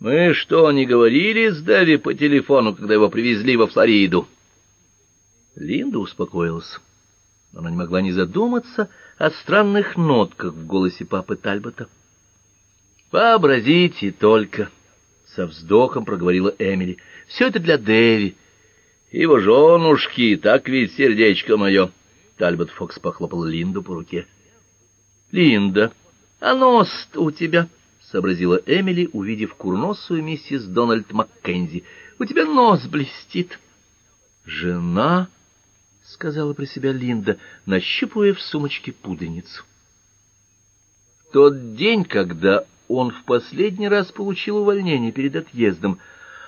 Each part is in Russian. Мы что, не говорили с Дэви по телефону, когда его привезли во Флориду? Линда успокоилась. Она не могла не задуматься о странных нотках в голосе папы Тальбота. «Вообразите только!» — со вздохом проговорила Эмили. «Все это для Дэви. Его женушки, так ведь, сердечко мое!» Тальбот Фокс похлопал Линду по руке. «Линда, а нос-то у тебя!» — сообразила Эмили, увидев курносую миссис Дональд Маккензи. — У тебя нос блестит. — Жена, — сказала про себя Линда, нащупывая в сумочке пудреницу. В тот день, когда он в последний раз получил увольнение перед отъездом,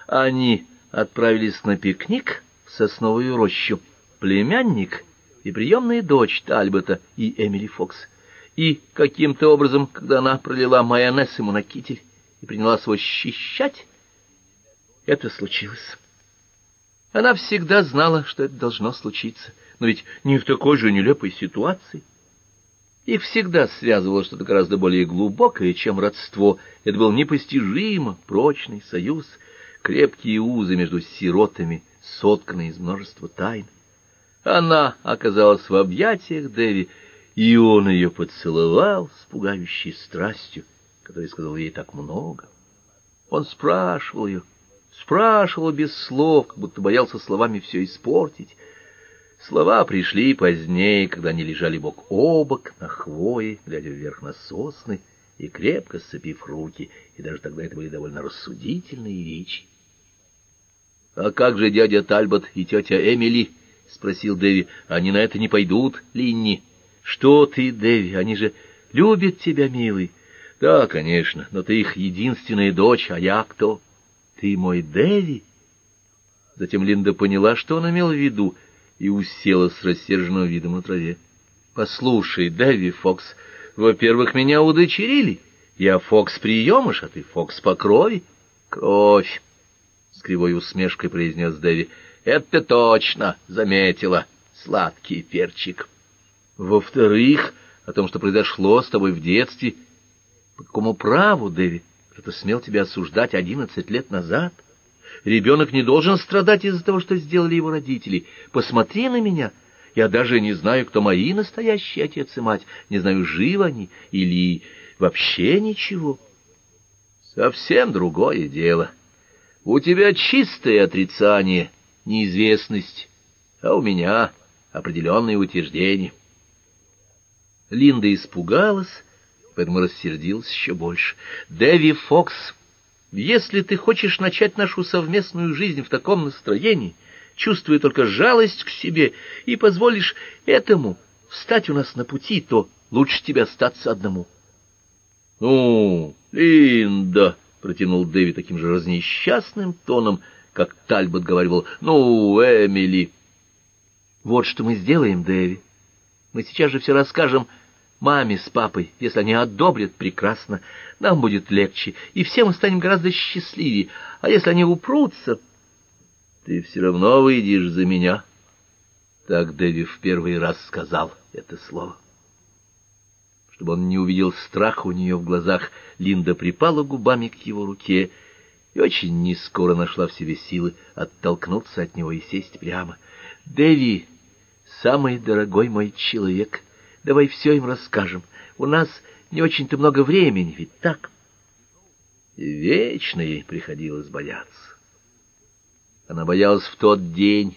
они отправились на пикник в сосновую рощу, племянник и приемная дочь Тальбота и Эмили Фокс. И каким-то образом, когда она пролила майонез ему на китель и принялась его счищать, это случилось. Она всегда знала, что это должно случиться, но ведь не в такой же нелепой ситуации. Их всегда связывало что-то гораздо более глубокое, чем родство. Это был непостижимо прочный союз, крепкие узы между сиротами, сотканные из множества тайн. Она оказалась в объятиях Дэви, и он ее поцеловал с пугающей страстью, которая сказала ей так много. Он спрашивал ее, спрашивал без слов, как будто боялся словами все испортить. Слова пришли позднее, когда они лежали бок о бок на хвое, глядя вверх на сосны и крепко сцепив руки, и даже тогда это были довольно рассудительные речи. — А как же дядя Тальбот и тетя Эмили? — спросил Дэви. — Они на это не пойдут, Линни? Что ты, Дэви, они же любят тебя, милый. Да, конечно, но ты их единственная дочь, а я кто? Ты мой Дэви? Затем Линда поняла, что он имел в виду, и усела с рассерженным видом на траве. Послушай, Дэви Фокс, во-первых, меня удочерили. Я Фокс приемыш, а ты Фокс по крови. Кровь, с кривой усмешкой произнес Дэви. Это ты точно заметила, сладкий перчик. Во-вторых, о том, что произошло с тобой в детстве. По какому праву, Дэви, кто-то смел тебя осуждать 11 лет назад? Ребенок не должен страдать из-за того, что сделали его родители. Посмотри на меня. Я даже не знаю, кто мои настоящие отец и мать. Не знаю, живы они или вообще ничего. Совсем другое дело. У тебя чистое отрицание, неизвестность, а у меня определенные утверждения. Линда испугалась, поэтому рассердилась еще больше. «Дэви Фокс, если ты хочешь начать нашу совместную жизнь в таком настроении, чувствуя только жалость к себе, и позволишь этому встать у нас на пути, то лучше тебе остаться одному». «Ну, Линда», — протянул Дэви таким же разнесчастным тоном, как Тальбот говорил, «ну, Эмили». «Вот что мы сделаем, Дэви. Мы сейчас же все расскажем маме с папой. Если они одобрят, прекрасно, нам будет легче, и все мы станем гораздо счастливее. А если они упрутся, ты все равно выйдешь за меня». Так Дэви в первый раз сказал это слово. Чтобы он не увидел страх у нее в глазах, Линда припала губами к его руке и очень нескоро нашла в себе силы оттолкнуться от него и сесть прямо. «Дэви! Самый дорогой мой человек, давай все им расскажем. У нас не очень-то много времени, ведь так?» И вечно ей приходилось бояться. Она боялась в тот день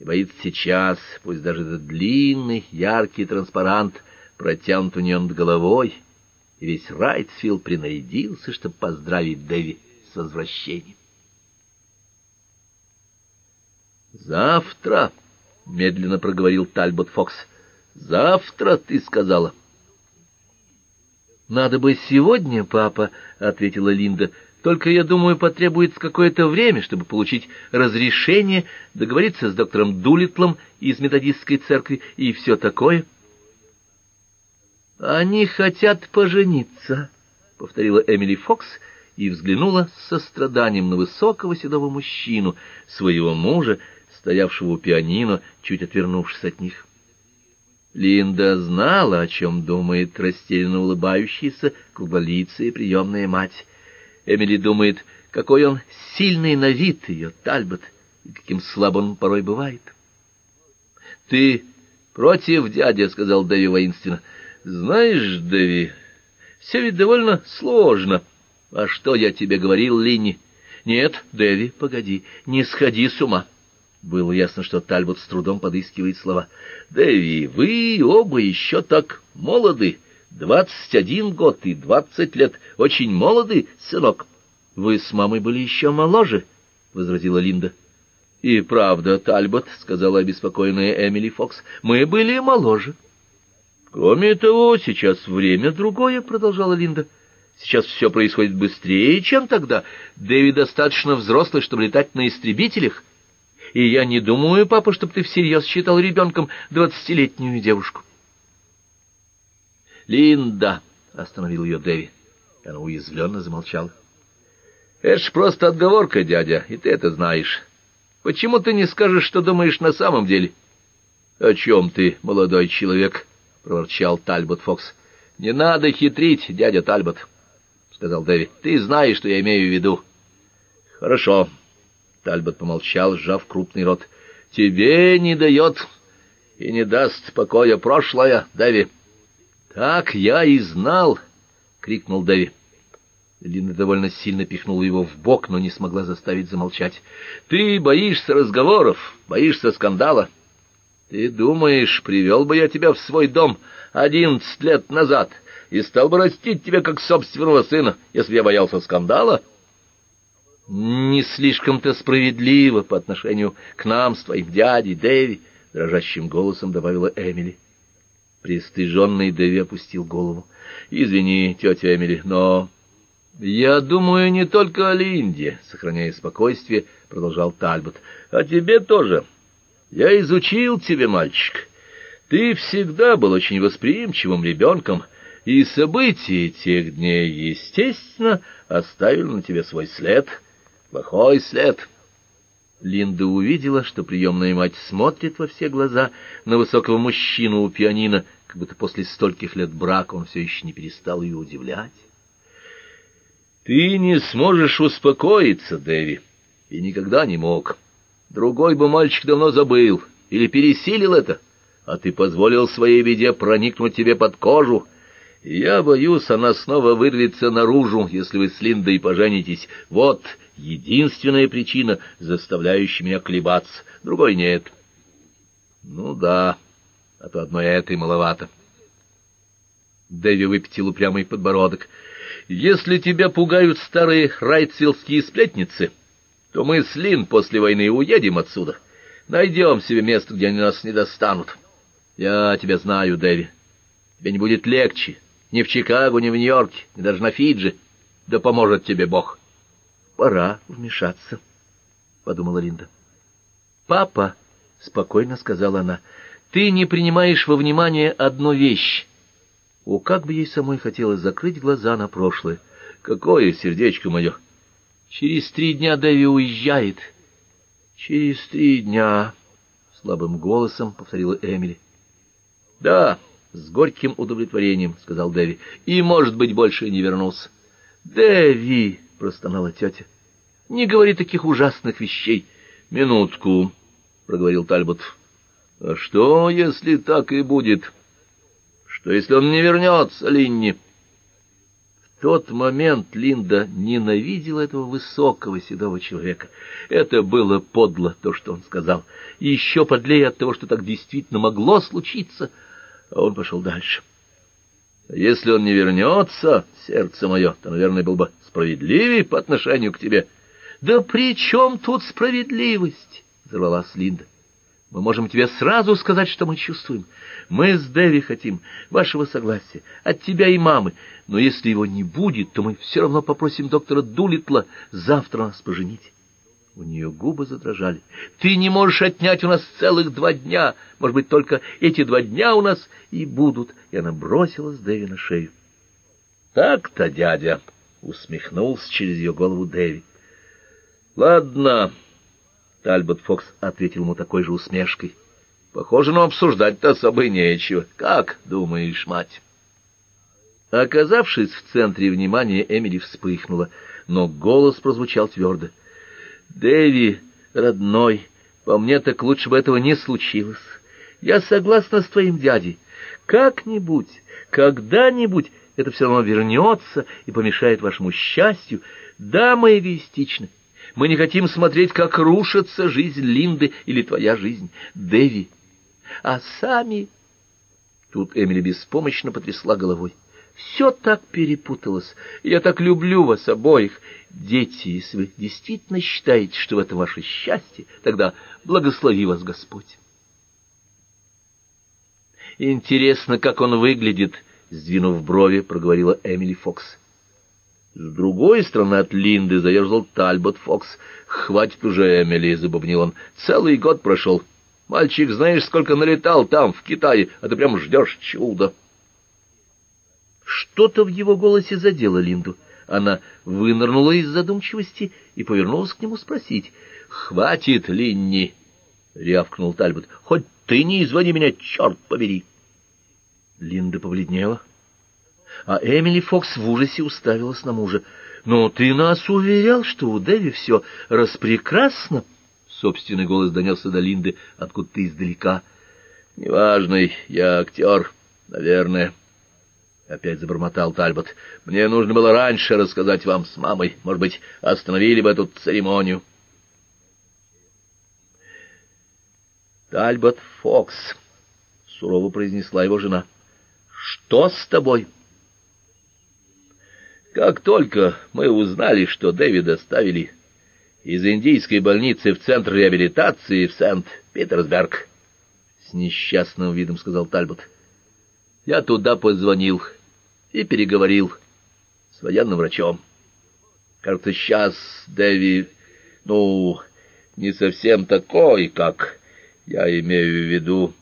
и боится сейчас, пусть даже этот длинный, яркий транспарант протянут у нее над головой, и весь Райтсвилл принарядился, чтобы поздравить Дэви с возвращением. «Завтра!» — медленно проговорил Тальбот Фокс. — Завтра, ты сказала. — Надо бы сегодня, папа, — ответила Линда. — Только, я думаю, потребуется какое-то время, чтобы получить разрешение, договориться с доктором Дулитлом из методистской церкви и все такое. — Они хотят пожениться, — повторила Эмили Фокс и взглянула с состраданием на высокого седого мужчину, своего мужа, стоявшего у пианино, чуть отвернувшись от них. Линда знала, о чем думает растерянно улыбающаяся круглолицая приемная мать. Эмили думает, какой он сильный на вид, ее Тальбот, и каким слаб он порой бывает. — Ты против, дядя, — сказал Дэви воинственно. — Знаешь, Дэви, все ведь довольно сложно. — А что я тебе говорил, Линни? — Нет, Дэви, погоди, не сходи с ума. Было ясно, что Тальбот с трудом подыскивает слова. — Дэви, вы оба еще так молоды. 21 год и 20 лет. Очень молоды, сынок. — Вы с мамой были еще моложе, — возразила Линда. — И правда, Тальбот, — сказала обеспокоенная Эмили Фокс, — мы были моложе. — Кроме того, сейчас время другое, — продолжала Линда. — Сейчас все происходит быстрее, чем тогда. Дэви достаточно взрослый, чтобы летать на истребителях. И я не думаю, папа, чтобы ты всерьез считал ребенком 20-летнюю девушку. — Линда! — остановил ее Дэви. Она уязвленно замолчала. — Это ж просто отговорка, дядя, и ты это знаешь. Почему ты не скажешь, что думаешь на самом деле? — О чем ты, молодой человек? — проворчал Тальбот Фокс. — Не надо хитрить, дядя Тальбот, — сказал Дэви. — Ты знаешь, что я имею в виду. — Хорошо. Тальбот помолчал, сжав крупный рот. — Тебе не дает и не даст покоя прошлое, Дэви. «Так я и знал!» — крикнул Дэви. Линда довольно сильно пихнула его в бок, но не смогла заставить замолчать. «Ты боишься разговоров, боишься скандала. Ты думаешь, привел бы я тебя в свой дом 11 лет назад и стал бы растить тебя как собственного сына, если я боялся скандала?» «Не слишком-то справедливо по отношению к нам, с твоим дядей Дэви», — дрожащим голосом добавила Эмили. Пристыженный Дэви опустил голову. — Извини, тетя Эмили, но... — Я думаю не только о Линде, — сохраняя спокойствие, продолжал Тальбот. — О тебе тоже. Я изучил тебя, мальчик. Ты всегда был очень восприимчивым ребенком, и события тех дней, естественно, оставили на тебе свой след. Плохой след. Линда увидела, что приемная мать смотрит во все глаза на высокого мужчину у пианино, как будто после стольких лет брака он все еще не перестал ее удивлять. «Ты не сможешь успокоиться, Дэви, и никогда не мог. Другой бы мальчик давно забыл или пересилил это, а ты позволил своей беде проникнуть тебе под кожу. Я боюсь, она снова вырвется наружу, если вы с Линдой поженитесь. Вот единственная причина, заставляющая меня колебаться. Другой нет». «Ну да, а то одной этой маловато». Дэви выпятил упрямый подбородок. «Если тебя пугают старые райтсвиллские сплетницы, то мы с Лин после войны уедем отсюда. Найдем себе место, где они нас не достанут. Я тебя знаю, Дэви. Тебе не будет легче. Ни в Чикаго, ни в Нью-Йорке, ни даже на Фиджи. Да поможет тебе Бог». «Пора вмешаться», — подумала Линда. «Папа», — спокойно сказала она, — «ты не принимаешь во внимание одну вещь». О, как бы ей самой хотелось закрыть глаза на прошлое. Какое сердечко мое! «Через 3 дня Дэви уезжает». «Через 3 дня», — слабым голосом повторила Эмили. «Да». «С горьким удовлетворением», — сказал Дэви, — «и, может быть, больше не вернулся». «Дэви», — простонала тетя, — «не говори таких ужасных вещей». «Минутку», — проговорил Тальбот. «А что, если так и будет? Что, если он не вернется, Линни?» В тот момент Линда ненавидела этого высокого седого человека. Это было подло, то, что он сказал, и еще подлее от того, что так действительно могло случиться. А он пошел дальше. «Если он не вернется, сердце мое, то, наверное, был бы справедливее по отношению к тебе». «Да при чем тут справедливость?» — взорвалась Линда. «Мы можем тебе сразу сказать, что мы чувствуем. Мы с Дэви хотим вашего согласия, от тебя и мамы. Но если его не будет, то мы все равно попросим доктора Дулитла завтра нас поженить». У нее губы задрожали. «Ты не можешь отнять у нас целых 2 дня. Может быть, только эти 2 дня у нас и будут». И она бросилась Дэви на шею. «Так-то, дядя!» — усмехнулся через ее голову Дэви. «Ладно!» — Тальбот Фокс ответил ему такой же усмешкой. «Похоже, но обсуждать-то особо нечего. Как думаешь, мать?» Оказавшись в центре внимания, Эмили вспыхнула, но голос прозвучал твердо. «Дэви, родной, по мне так лучше бы этого не случилось. Я согласна с твоим дядей. Как-нибудь, когда-нибудь это все равно вернется и помешает вашему счастью. Да, мы эгоистичны. Мы не хотим смотреть, как рушится жизнь Линды или твоя жизнь, Дэви. А сами...» Тут Эмили беспомощно потрясла головой. «Все так перепуталось. Я так люблю вас обоих. Дети, если вы действительно считаете, что в этом ваше счастье, тогда благослови вас Господь». «Интересно, как он выглядит», — сдвинув брови, проговорила Эмили Фокс. С другой стороны от Линды заерзал Тальбот Фокс. «Хватит уже, Эмили», — забубнил он. «Целый год прошел. Мальчик, знаешь, сколько налетал там, в Китае, а ты прям ждешь чуда». Что-то в его голосе задело Линду. Она вынырнула из задумчивости и повернулась к нему спросить. «Хватит, Линни!» — рявкнул Тальбот. «Хоть ты не изводи меня, черт побери!» Линда побледнела, а Эмили Фокс в ужасе уставилась на мужа. «Но ты нас уверял, что у Дэви все распрекрасно!» Собственный голос донесся до Линды откуда-то издалека. «Неважный, я актер, наверное», — опять забормотал Тальбот. «Мне нужно было раньше рассказать вам с мамой. Может быть, остановили бы эту церемонию». «Тальбот Фокс», — сурово произнесла его жена, — «что с тобой?» «Как только мы узнали, что Дэвида доставили из индийской больницы в центр реабилитации в Санкт-Петербург», — с несчастным видом сказал Тальбот. «Я туда позвонил и переговорил с военным врачом. Кажется, сейчас Дэви, не совсем такой, как я имею в виду».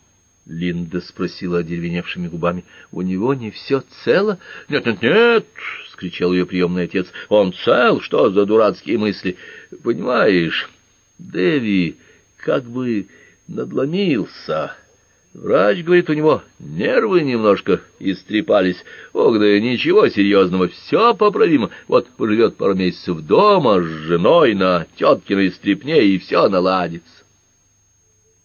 Линда спросила одеревеневшими губами. «У него не все цело?» «Нет!» — скричал ее приемный отец. «Он цел? Что за дурацкие мысли? Понимаешь, Дэви как бы надломился. Врач говорит, у него нервы немножко истрепались. Ох, да ничего серьезного, все поправимо. Вот поживет пару месяцев дома с женой на теткиной стрепне, и все наладится».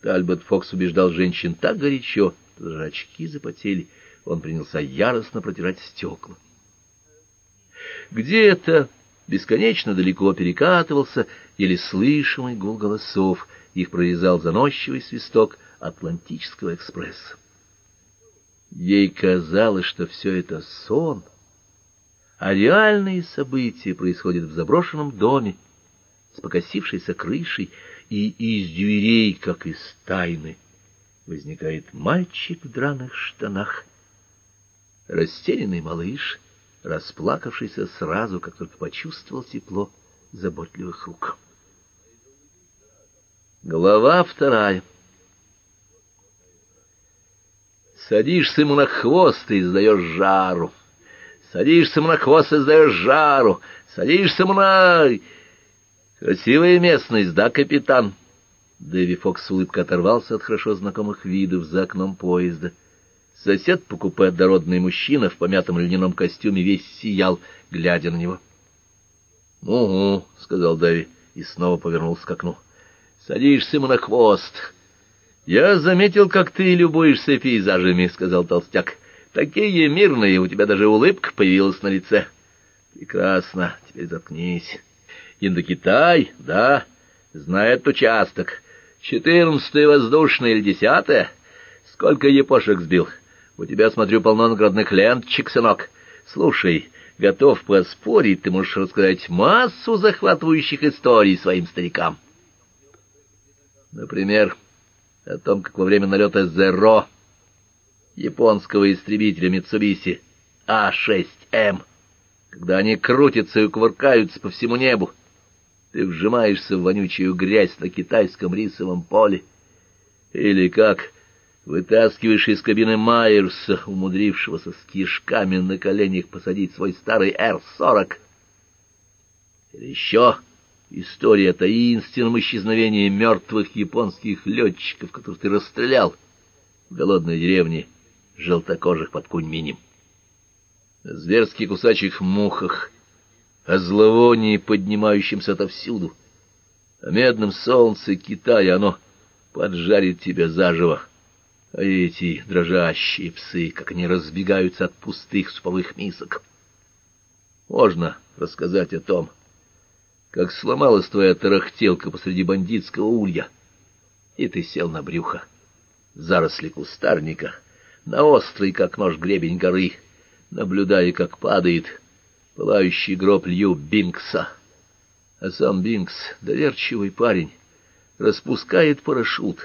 Тальбот Фокс убеждал женщин так горячо, что даже очки запотели. Он принялся яростно протирать стекла. Где-то бесконечно далеко перекатывался еле слышимый гул голосов. Их прорезал заносчивый свисток Атлантического экспресса. Ей казалось, что все это сон, а реальные события происходят в заброшенном доме с покосившейся крышей, и из дверей, как из тайны, возникает мальчик в драных штанах, растерянный малыш, расплакавшийся сразу, как только почувствовал тепло заботливых рук. Глава 2. «Садишься ему на хвост и издаешь жару! Садишься ему на хвост и издаешь жару! Садишься ему на...» «Красивая местность, да, капитан?» Дэви Фокс с улыбкой оторвался от хорошо знакомых видов за окном поезда. Сосед по купе, дородный мужчина в помятом льняном костюме, весь сиял, глядя на него. «Угу», — сказал Дэви и снова повернулся к окну. «Садишься ему на хвост. Я заметил, как ты любуешься пейзажами», — сказал толстяк. «Такие мирные, у тебя даже улыбка появилась на лице». «Прекрасно, теперь заткнись». «Индокитай, да, знает участок. 14-е воздушное или 10-е? Сколько япошек сбил? У тебя, смотрю, полно наградных ленточек, сынок. Слушай, готов поспорить, ты можешь рассказать массу захватывающих историй своим старикам. Например, о том, как во время налета «Зеро» японского истребителя Митсубиси А-6М, когда они крутятся и кувыркаются по всему небу, ты вжимаешься в вонючую грязь на китайском рисовом поле. Или как вытаскиваешь из кабины Майерса, умудрившегося с кишками на коленях посадить свой старый Р-40. Или еще история о таинственном исчезновении мертвых японских летчиков, которых ты расстрелял в голодной деревне желтокожих под Куньминем. о зверски кусачих мухах, о зловонии, поднимающемся отовсюду, о медном солнце Китая. Оно поджарит тебя заживо. А эти дрожащие псы, как они разбегаются от пустых суповых мисок. Можно рассказать о том, как сломалась твоя тарахтелка посреди бандитского улья, и ты сел на брюхо, заросли кустарника, на острый, как нож, гребень горы, наблюдая, как падает пылающий гроб Лью Бинкса. А сам Бинкс, доверчивый парень, распускает парашют,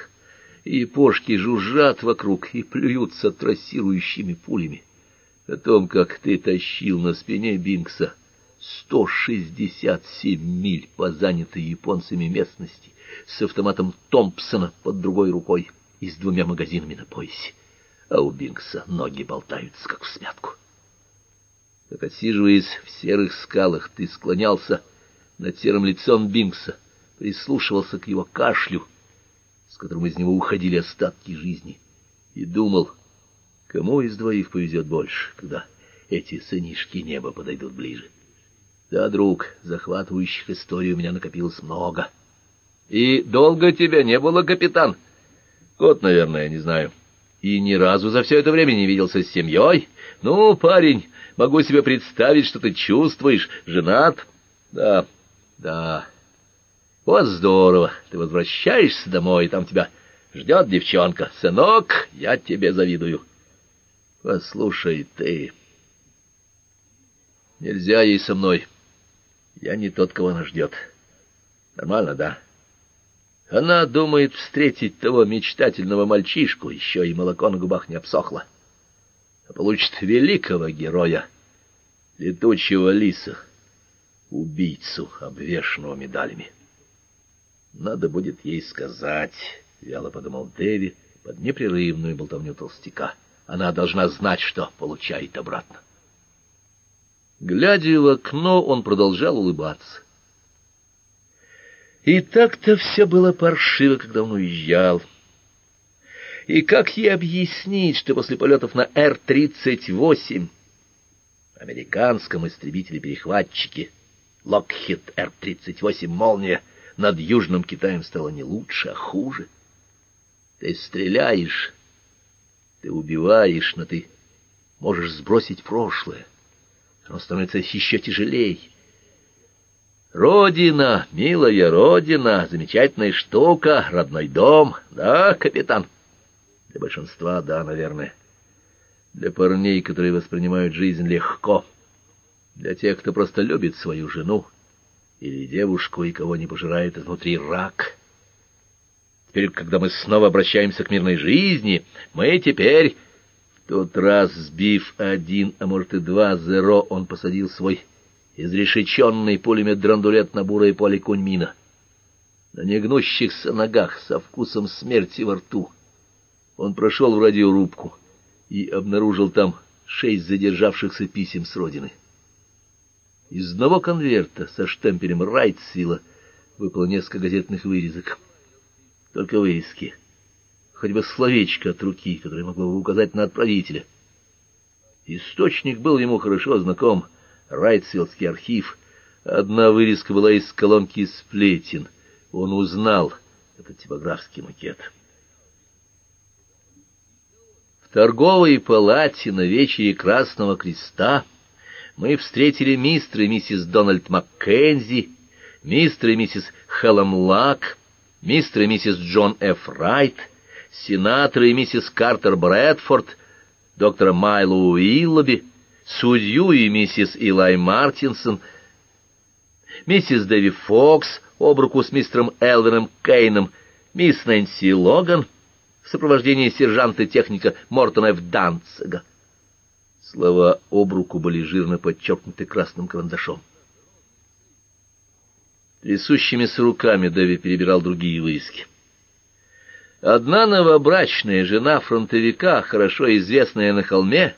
и пошки жужжат вокруг и плюются трассирующими пулями. О том, как ты тащил на спине Бинкса 167 миль по занятой японцами местности с автоматом Томпсона под другой рукой и с двумя магазинами на поясе, а у Бинкса ноги болтаются, как в смятку. Как, отсиживаясь в серых скалах, ты склонялся над серым лицом Бинкса, прислушивался к его кашлю, с которым из него уходили остатки жизни, и думал, кому из двоих повезет больше, когда эти сынишки неба подойдут ближе. Да, друг, захватывающих историй у меня накопилось много. И долго тебя не было, капитан? Год, наверное, не знаю. И ни разу за все это время не виделся с семьей? Ну, парень, могу себе представить, что ты чувствуешь. Женат? Да, да. Вот здорово. Ты возвращаешься домой, и там тебя ждет девчонка. Сынок, я тебе завидую. Послушай, ты... Нельзя ей со мной. Я не тот, кого она ждет. Нормально, да? Она думает встретить того мечтательного мальчишку, еще и молоко на губах не обсохло. А получит великого героя, летучего лиса, убийцу, обвешанного медалями. Надо будет ей сказать, вяло подумал Дэви под непрерывную болтовню толстяка. Она должна знать, что получает обратно. Глядя в окно, он продолжал улыбаться. И так-то все было паршиво, когда он уезжал. И как ей объяснить, что после полетов на Р-38, американском истребителе-перехватчике, Локхид Р-38 «Молния» над Южным Китаем стало не лучше, а хуже? Ты стреляешь, ты убиваешь, но ты можешь сбросить прошлое. Оно становится еще тяжелее. Родина, милая родина, замечательная штука, родной дом, да, капитан? Для большинства, да, наверное. Для парней, которые воспринимают жизнь легко. Для тех, кто просто любит свою жену или девушку, и кого не пожирает изнутри рак. Теперь, когда мы снова обращаемся к мирной жизни, мы теперь... В тот раз, сбив один, а может и два зеро, он посадил свой изрешеченный пулемет-драндулет на бурое поле Куньмина. На негнущихся ногах, со вкусом смерти во рту, он прошел в радиорубку и обнаружил там 6 задержавшихся писем с родины. Из одного конверта со штемпелем «Райтсвилла» выпало несколько газетных вырезок. Только вырезки. Хоть бы словечко от руки, которое могло бы указать на отправителя. Источник был ему хорошо знаком, Райтсвиллский архив. Одна вырезка была из колонки сплетен. Он узнал этот типографский макет. В торговой палате на вечере Красного Креста мы встретили мистер и миссис Дональд Маккензи, мистер и миссис Хелламлак, мистер и миссис Джон Ф. Райт, сенатора и миссис Картер Брэдфорд, доктора Майло Уиллоби, судью и миссис Илай Мартинсон, миссис Дэви Фокс об руку с мистером Элвином Кейном, мисс Нэнси Логан в сопровождении сержанта-техника Мортона В. Данцига. Слова об руку были жирно подчеркнуты красным карандашом. Трясущимися руками Дэви перебирал другие вырезки. Одна новобрачная жена фронтовика, хорошо известная на холме,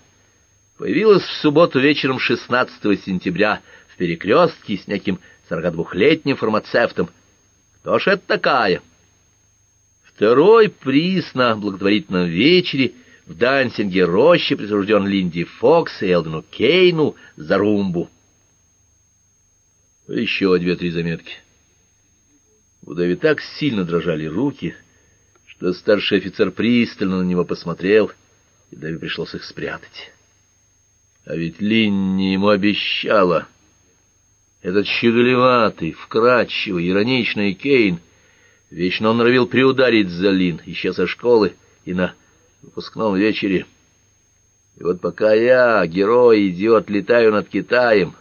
появилась в субботу вечером 16 сентября в перекрестке с неким 42-летним фармацевтом. Кто ж это такая? Второй приз на благотворительном вечере В Дансинге роще присужден Линде Фокс и Элвину Кейну за румбу. Еще 2-3 заметки. У Дэви так сильно дрожали руки, что старший офицер пристально на него посмотрел, и Дэви пришлось их спрятать. А ведь Линни ему обещала. Этот щеголеватый, вкрадчивый, ироничный Кейн, вечно он норовил приударить за Лин, еще со школы и на выпускном вечере. И вот пока я, герой-идиот, летаю над Китаем,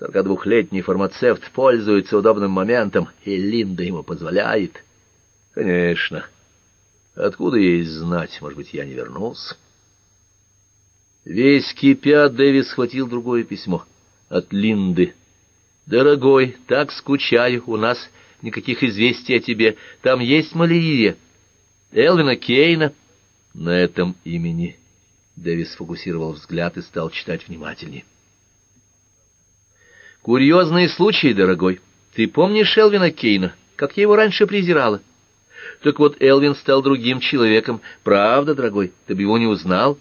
42-летний фармацевт пользуется удобным моментом, и Линда ему позволяет. Конечно. Откуда ей знать? Может быть, я не вернулся? Весь кипя, Дэви схватил другое письмо от Линды. «Дорогой, так скучаю, у нас никаких известий о тебе. Там есть малярия. Элвина Кейна». На этом имени Дэви сфокусировал взгляд и стал читать внимательнее. «Курьезные случаи, дорогой. Ты помнишь Элвина Кейна, как я его раньше презирала? Так вот, Элвин стал другим человеком. Правда, дорогой, ты бы его не узнал.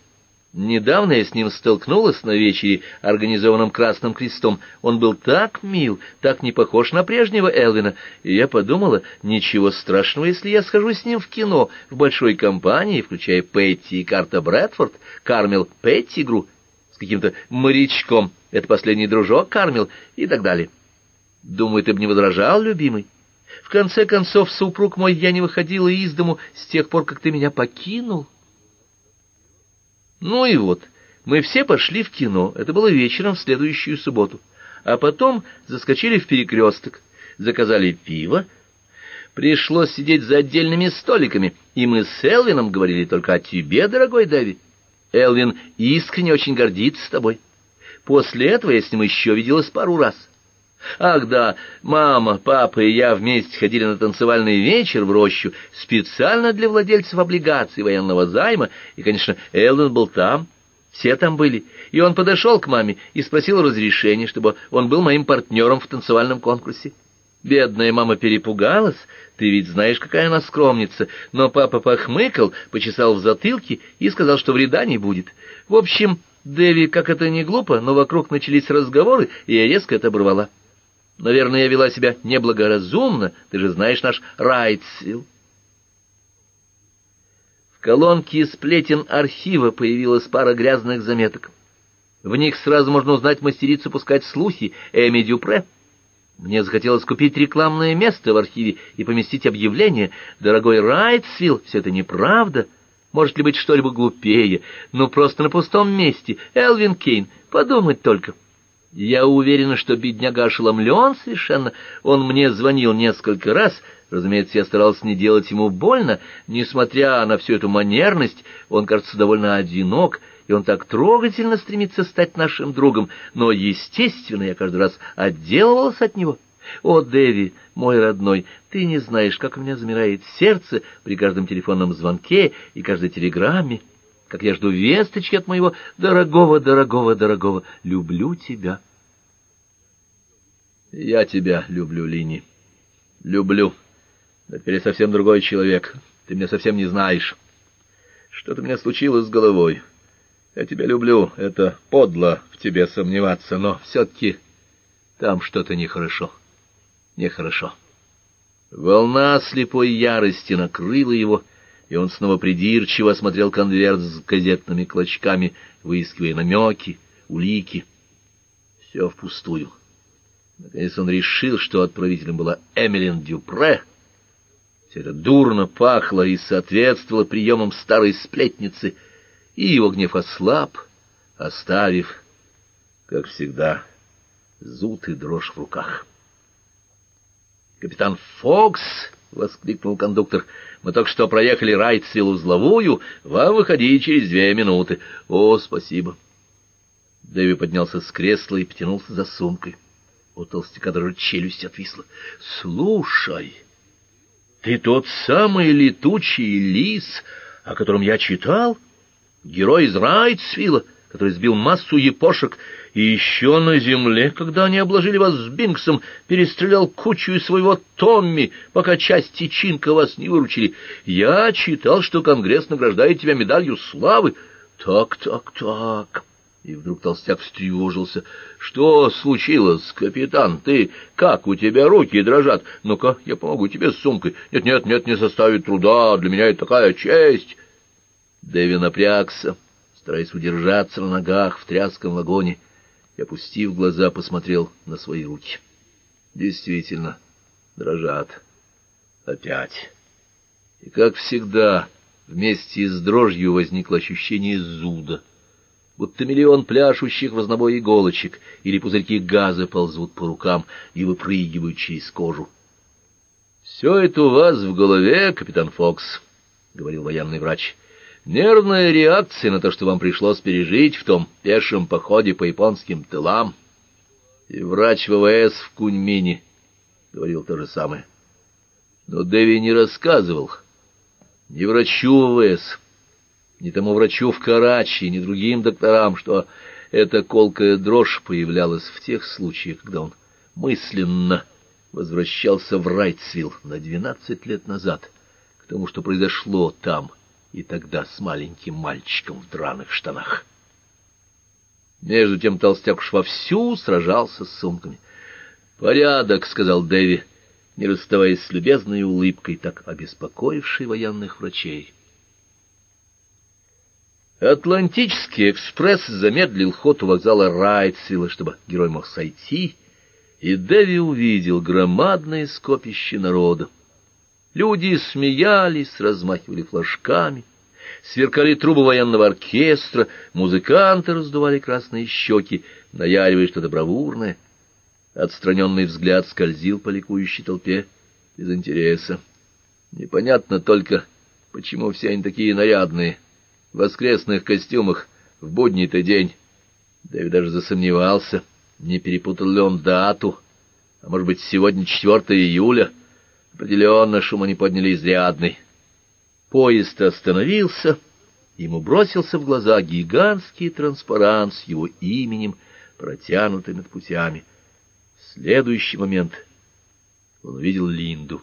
Недавно я с ним столкнулась на вечере, организованном Красным Крестом. Он был так мил, так не похож на прежнего Элвина. И я подумала, ничего страшного, если я схожу с ним в кино, в большой компании, включая Петти и Картера Брэдфорд, Кармел Петтигру с каким-то морячком. Это последний дружок Кармел и так далее. Думаю, ты бы не возражал, любимый. В конце концов, супруг мой, я не выходила из дому с тех пор, как ты меня покинул». Ну и вот, мы все пошли в кино, это было вечером в следующую субботу, а потом заскочили в Перекресток, заказали пиво, пришлось сидеть за отдельными столиками, и мы с Элвином говорили только о тебе, дорогой Дэви. Элвин искренне очень гордится тобой. После этого я с ним еще виделась пару раз. Ах да, мама, папа и я вместе ходили на танцевальный вечер в рощу специально для владельцев облигаций военного займа, и, конечно, Элвин был там, все там были, и он подошел к маме и спросил разрешения, чтобы он был моим партнером в танцевальном конкурсе. Бедная мама перепугалась, ты ведь знаешь, какая она скромница, но папа похмыкал, почесал в затылке и сказал, что вреда не будет. В общем, Дэви, как это не глупо, но вокруг начались разговоры, и я резко это оборвала. Наверное, я вела себя неблагоразумно, ты же знаешь наш Райтсвилл. В колонке сплетен архива появилась пара грязных заметок. В них сразу можно узнать мастерицу пускать слухи Эми Дюпре. Мне захотелось купить рекламное место в архиве и поместить объявление: «Дорогой Райтсвилл, все это неправда. Может ли быть что-либо глупее? Ну, просто на пустом месте. Элвин Кейн, подумать только». Я уверена, что бедняга ошеломлен совершенно. Он мне звонил несколько раз. Разумеется, я старался не делать ему больно. Несмотря на всю эту манерность, он, кажется, довольно одинок, и он так трогательно стремится стать нашим другом. Но, естественно, я каждый раз отделывалась от него. О, Дэви, мой родной, ты не знаешь, как у меня замирает сердце при каждом телефонном звонке и каждой телеграмме. Как я жду весточки от моего дорогого, люблю тебя. Я тебя люблю, Линни. Люблю. Да теперь я совсем другой человек. Ты меня совсем не знаешь. Что-то у меня случилось с головой. Я тебя люблю. Это подло в тебе сомневаться, но все-таки там что-то нехорошо. Нехорошо. Волна слепой ярости накрыла его, и он снова придирчиво осмотрел конверт с газетными клочками, выискивая намеки, улики. Все впустую. Наконец он решил, что отправителем была Эмилин Дюпре. Все это дурно пахло и соответствовало приемам старой сплетницы, и его гнев ослаб, оставив, как всегда, зуд и дрожь в руках. «Капитан Фокс!» — воскликнул кондуктор. — Мы только что проехали Райтсвилл-узловую. Вам выходить через 2 минуты. — О, спасибо. Дэви поднялся с кресла и потянулся за сумкой. У толстяка даже челюсть отвисла. — Слушай, ты тот самый летучий лис, о котором я читал? Герой из Райтсвилла? который сбил массу япошек, и еще на земле, когда они обложили вас с Бинксом, перестрелял кучу из своего Томми, пока часть тичинка вас не выручили. Я читал, что Конгресс награждает тебя медалью славы. Так. И вдруг толстяк встревожился. Что случилось, капитан? Ты как? У тебя руки дрожат. Ну-ка, я помогу тебе с сумкой. Нет, не составит труда. Для меня это такая честь. Дэви напрягся, стараясь удержаться на ногах в тряском вагоне, и, опустив глаза, посмотрел на свои руки. Действительно, дрожат. Опять. И, как всегда, вместе с дрожью возникло ощущение зуда, будто миллион пляшущих в разнобой иголочек или пузырьки газа ползут по рукам и выпрыгивают через кожу. — Все это у вас в голове, капитан Фокс, — говорил военный врач. Нервная реакция на то, что вам пришлось пережить в том пешем походе по японским тылам. И врач ВВС в Куньмине говорил то же самое. Но Дэви не рассказывал ни врачу ВВС, ни тому врачу в Карачи, ни другим докторам, что эта колкая дрожь появлялась в тех случаях, когда он мысленно возвращался в Райтсвилл на 12 лет назад к тому, что произошло там. И тогда с маленьким мальчиком в драных штанах. Между тем толстяк уж вовсю сражался с сумками. «Порядок», — сказал Дэви, не расставаясь с любезной улыбкой, так обеспокоившей военных врачей. Атлантический экспресс замедлил ход у вокзала Райтсвилла, чтобы герой мог сойти, и Дэви увидел громадное скопище народа. Люди смеялись, размахивали флажками, сверкали трубы военного оркестра, музыканты раздували красные щеки, наяривая что-то бравурное. Отстраненный взгляд скользил по ликующей толпе без интереса. Непонятно только, почему все они такие нарядные, в воскресных костюмах, в будний-то день. Дэвид даже засомневался, не перепутал ли он дату, а может быть, сегодня 4 июля. Определенно, шум они подняли изрядный. Поезд остановился, ему бросился в глаза гигантский транспарант с его именем, протянутый над путями. В следующий момент он увидел Линду.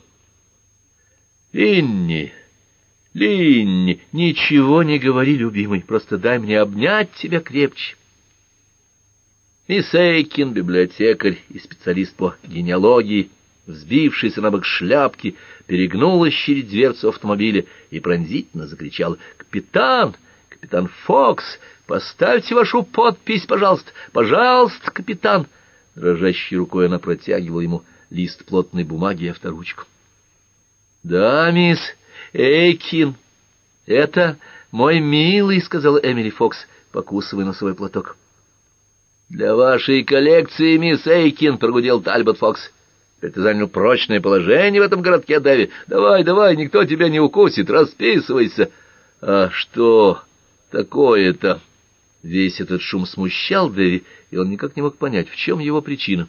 Линни, ничего не говори, любимый, просто дай мне обнять тебя крепче. Мисс Эйкин, библиотекарь и специалист по генеалогии, взбившийся на бок шляпки, перегнулась через дверцу автомобиля и пронзительно закричала: «Капитан Фокс, поставьте вашу подпись, пожалуйста! Пожалуйста, капитан!» Дрожащей рукой она протягивала ему лист плотной бумаги и авторучку. «Да, мисс Эйкин, это мой милый», — сказала Эмили Фокс, покусывая носовой платок. «Для вашей коллекции, мисс Эйкин», — прогудел Тальбот Фокс. Ты занял прочное положение в этом городке, Дэви. Давай, никто тебя не укусит, расписывайся. А что такое-то? Весь этот шум смущал Дэви, и он никак не мог понять, в чем его причина.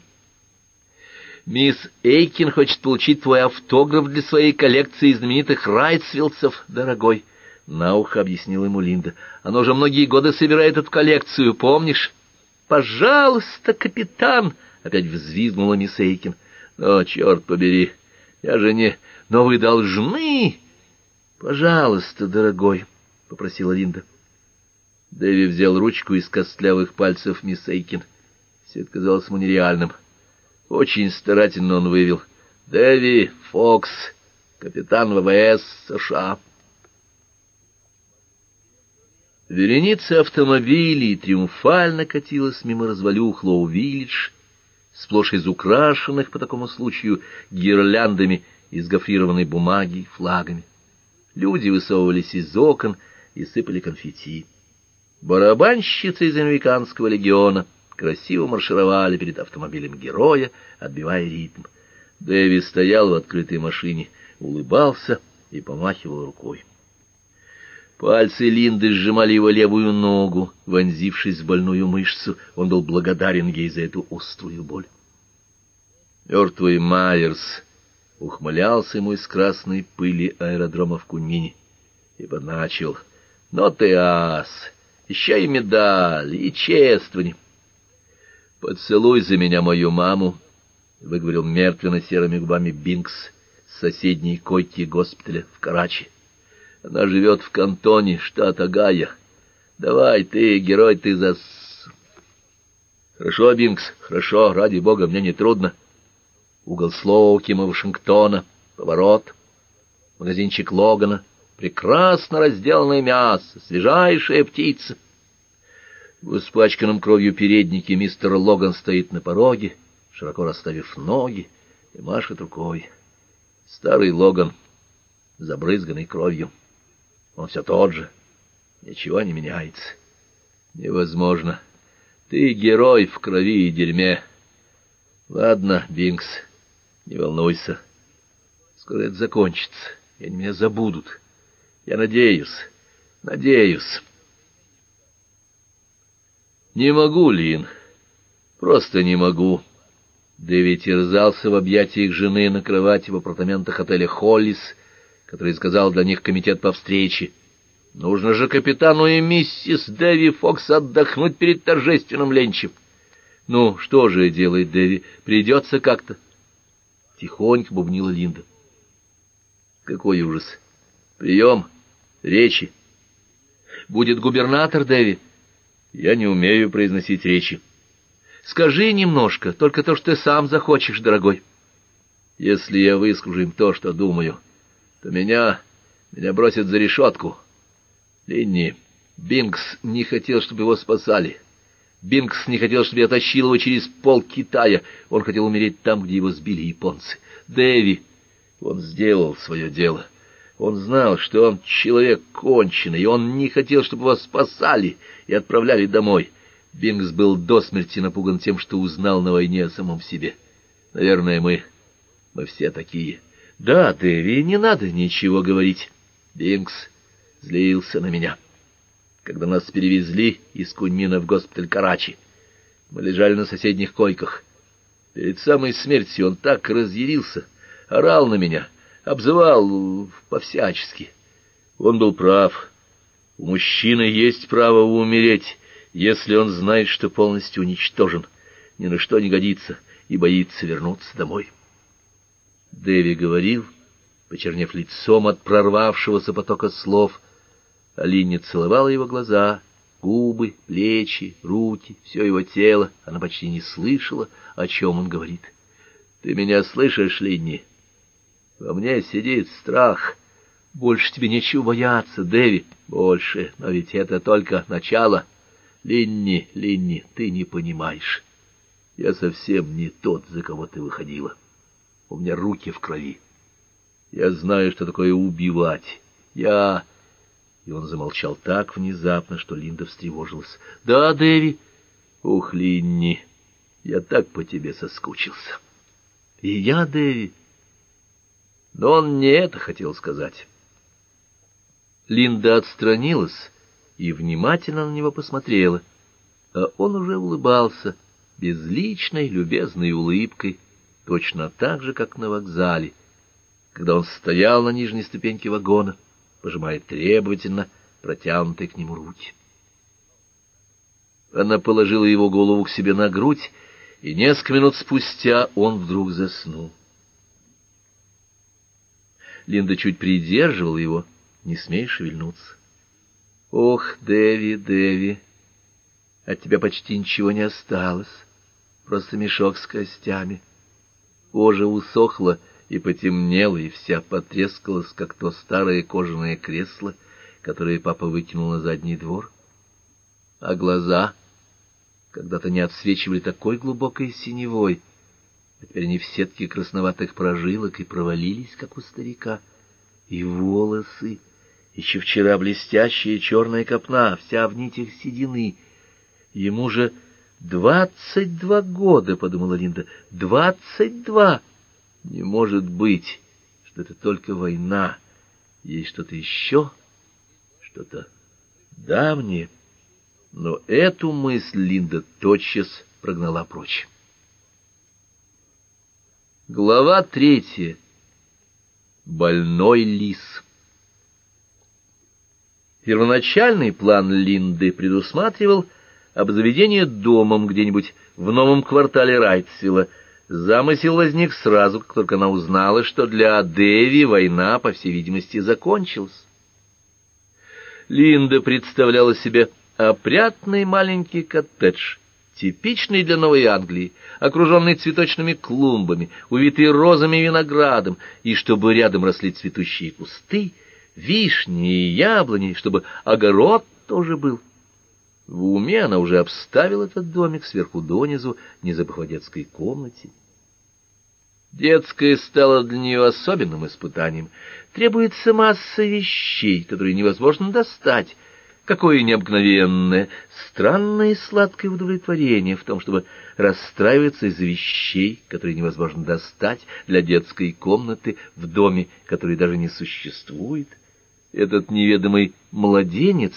Мисс Эйкин хочет получить твой автограф для своей коллекции знаменитых райтсвиллцев, дорогой. На ухо объяснила ему Линда. Она уже многие годы собирает эту коллекцию, помнишь? Пожалуйста, капитан! Опять взвизгнула мисс Эйкин. «О, черт побери! Я же не... Но вы должны...» «Пожалуйста, дорогой!» — попросила Линда. Дэви взял ручку из костлявых пальцев мисс Эйкин. Все это казалось ему нереальным. Очень старательно он вывел: «Дэви Фокс, капитан ВВС США». Вереница автомобилей триумфально катилась мимо развалюх Лоу-Виллидж, сплошь из украшенных по такому случаю гирляндами из гофрированной бумаги и флагами. Люди высовывались из окон и сыпали конфетти. Барабанщицы из американского легиона красиво маршировали перед автомобилем героя, отбивая ритм. Дэви стоял в открытой машине, улыбался и помахивал рукой. Пальцы Линды сжимали его левую ногу, вонзившись в больную мышцу. Он был благодарен ей за эту острую боль. Мертвый Майерс ухмылялся ему из красной пыли аэродрома в Куньмине и подначил: «Но ты ас! еще и медаль, и чествование. «Поцелуй за меня мою маму», — выговорил мертвенно-серыми губами Бинкс с соседней койки госпиталя в Карачи. «Она живет в Кантоне, штат Огайо. Давай ты, герой, ты зас...» «Хорошо, Бинкс, хорошо, ради бога, мне не трудно». Угол Слоукима, Вашингтона, поворот, магазинчик Логана, прекрасно разделанное мясо, свежайшая птица. В испачканном кровью переднике мистер Логан стоит на пороге, широко расставив ноги, и машет рукой. Старый Логан, забрызганный кровью. Он все тот же. Ничего не меняется. Невозможно. Ты герой в крови и дерьме. Ладно, Бинкс, не волнуйся. Скоро это закончится, и они меня забудут. Я надеюсь, надеюсь. Не могу, Лин, просто не могу. Дэви терзался в объятиях жены на кровати в апартаментах отеля «Холлис», который сказал для них комитет по встрече. Нужно же капитану и миссис Дэви Фокс отдохнуть перед торжественным ленчем. Ну, что же делает Дэви? Придется как-то. Тихонько бубнила Линда. Какой ужас. Прием, речи. Будет губернатор, Дэви? Я не умею произносить речи. Скажи немножко, только то, что ты сам захочешь, дорогой. Если я выскажу им то, что думаю, то меня бросят за решетку. Линни, Бинкс не хотел, чтобы его спасали. Бинкс не хотел, чтобы я тащил его через пол Китая. Он хотел умереть там, где его сбили японцы. Дэви, он сделал свое дело. Он знал, что он человек конченый, и он не хотел, чтобы его спасали и отправляли домой. Бинкс был до смерти напуган тем, что узнал на войне о самом себе. Наверное, мы все такие. Да, Дэви, не надо ничего говорить. Бинкс злился на меня, когда нас перевезли из Куньмина в госпиталь Карачи. Мы лежали на соседних койках. Перед самой смертью он так разъярился, орал на меня, обзывал по-всячески. Он был прав. У мужчины есть право умереть, если он знает, что полностью уничтожен, ни на что не годится и боится вернуться домой. Дэви говорил, почернев лицом от прорвавшегося потока слов. А Линни целовала его глаза, губы, плечи, руки, все его тело. Она почти не слышала, о чем он говорит. «Ты меня слышишь, Линни? Во мне сидит страх. Больше тебе нечего бояться, Дэви. Больше, но ведь это только начало. Линни, Линни, ты не понимаешь. Я совсем не тот, за кого ты выходила. У меня руки в крови. Я знаю, что такое убивать. Я...» И он замолчал так внезапно, что Линда встревожилась. — Да, Дэви? — Ух, Линни, я так по тебе соскучился. — И я, Дэви. Но он не это хотел сказать. Линда отстранилась и внимательно на него посмотрела, а он уже улыбался безличной, любезной улыбкой, точно так же, как на вокзале, когда он стоял на нижней ступеньке вагона, пожимая требовательно протянутые к нему руки. Она положила его голову к себе на грудь, и несколько минут спустя он вдруг заснул. Линда чуть придерживала его, не смей шевельнуться. — Ох, Дэви, Дэви, от тебя почти ничего не осталось, просто мешок с костями. Кожа усохла и потемнела, и вся потрескалась, как то старое кожаное кресло, которое папа выкинул на задний двор. А глаза когда-то не отсвечивали такой глубокой синевой, а теперь они в сетке красноватых прожилок и провалились, как у старика. И волосы, еще вчера блестящая черная копна, вся в нитях седины. Ему же 22 года, — подумала Линда, — 22! Не может быть, что это только война. Есть что-то еще, что-то давнее. Но эту мысль Линда тотчас прогнала прочь. Глава 3. Больной лис. Первоначальный план Линды предусматривал обзаведение домом где-нибудь в новом квартале Райтсвилла. Замысел возник сразу, как только она узнала, что для Дэви война, по всей видимости, закончилась. Линда представляла себе опрятный маленький коттедж, типичный для Новой Англии, окруженный цветочными клумбами, увитый розами и виноградом, и чтобы рядом росли цветущие кусты, вишни и яблони, чтобы огород тоже был. В уме она уже обставила этот домик сверху донизу, не забыв о детской комнате. Детская стала для нее особенным испытанием. Требуется масса вещей, которые невозможно достать. Какое необыкновенное, странное и сладкое удовлетворение в том, чтобы расстраиваться из-за вещей, которые невозможно достать для детской комнаты в доме, который даже не существует. Этот неведомый младенец,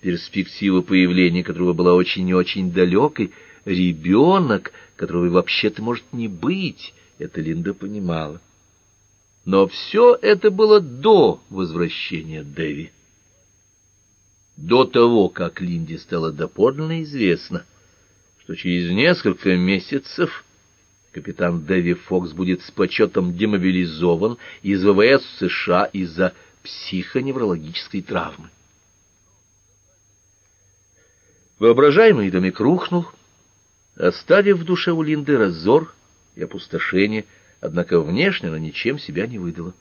перспектива появления которого была очень и очень далекой, ребенок, которого вообще-то может не быть, это Линда понимала. Но все это было до возвращения Дэви. До того, как Линде стало доподлинно известно, что через несколько месяцев капитан Дэви Фокс будет с почетом демобилизован из ВВС США из-за психоневрологической травмы. Воображаемый домик рухнул, оставив в душе у Линды разор и опустошение, однако внешне она ничем себя не выдала.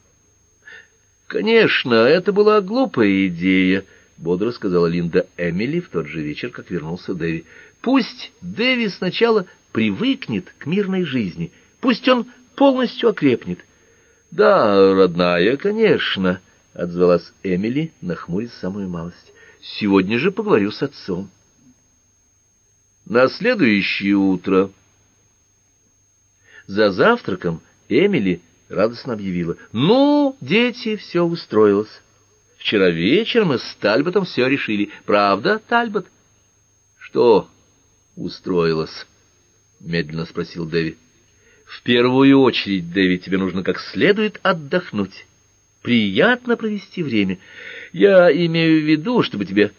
«Конечно, это была глупая идея», — бодро сказала Линда Эмили в тот же вечер, как вернулся Дэви. «Пусть Дэви сначала привыкнет к мирной жизни, пусть он полностью окрепнет». «Да, родная, конечно», — отзвалась Эмили, нахмурив самую малость. «Сегодня же поговорю с отцом». На следующее утро за завтраком Эмили радостно объявила: «Ну, дети, все устроилось. Вчера вечером мы с Тальботом все решили. Правда, Тальбот?» «Что устроилось?» — медленно спросил Дэви. «В первую очередь, Дэви, тебе нужно как следует отдохнуть. Приятно провести время. Я имею в виду, чтобы тебе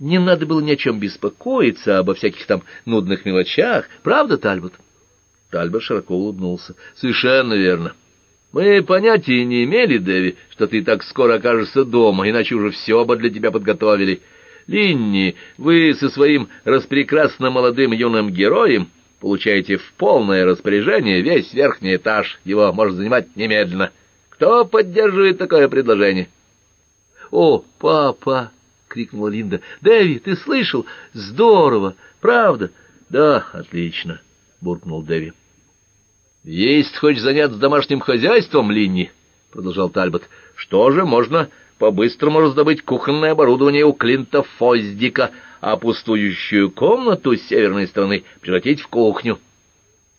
не надо было ни о чем беспокоиться, обо всяких там нудных мелочах. Правда, Тальбот?» Тальбот широко улыбнулся. «Совершенно верно. Мы понятия не имели, Дэви, что ты так скоро окажешься дома, иначе уже все бы для тебя подготовили. Линни, вы со своим распрекрасно молодым юным героем получаете в полное распоряжение весь верхний этаж. Его можно занимать немедленно. Кто поддерживает такое предложение?» «О, папа!» — крикнула Линда. «Дэви, ты слышал? Здорово! Правда?» «Да, отлично!» — буркнул Дэви. «Если хочешь заняться домашним хозяйством, Линни, — продолжал Тальбот, — что же можно по-быстрому раздобыть кухонное оборудование у Клинта Фоздика, а пустующую комнату с северной стороны превратить в кухню?»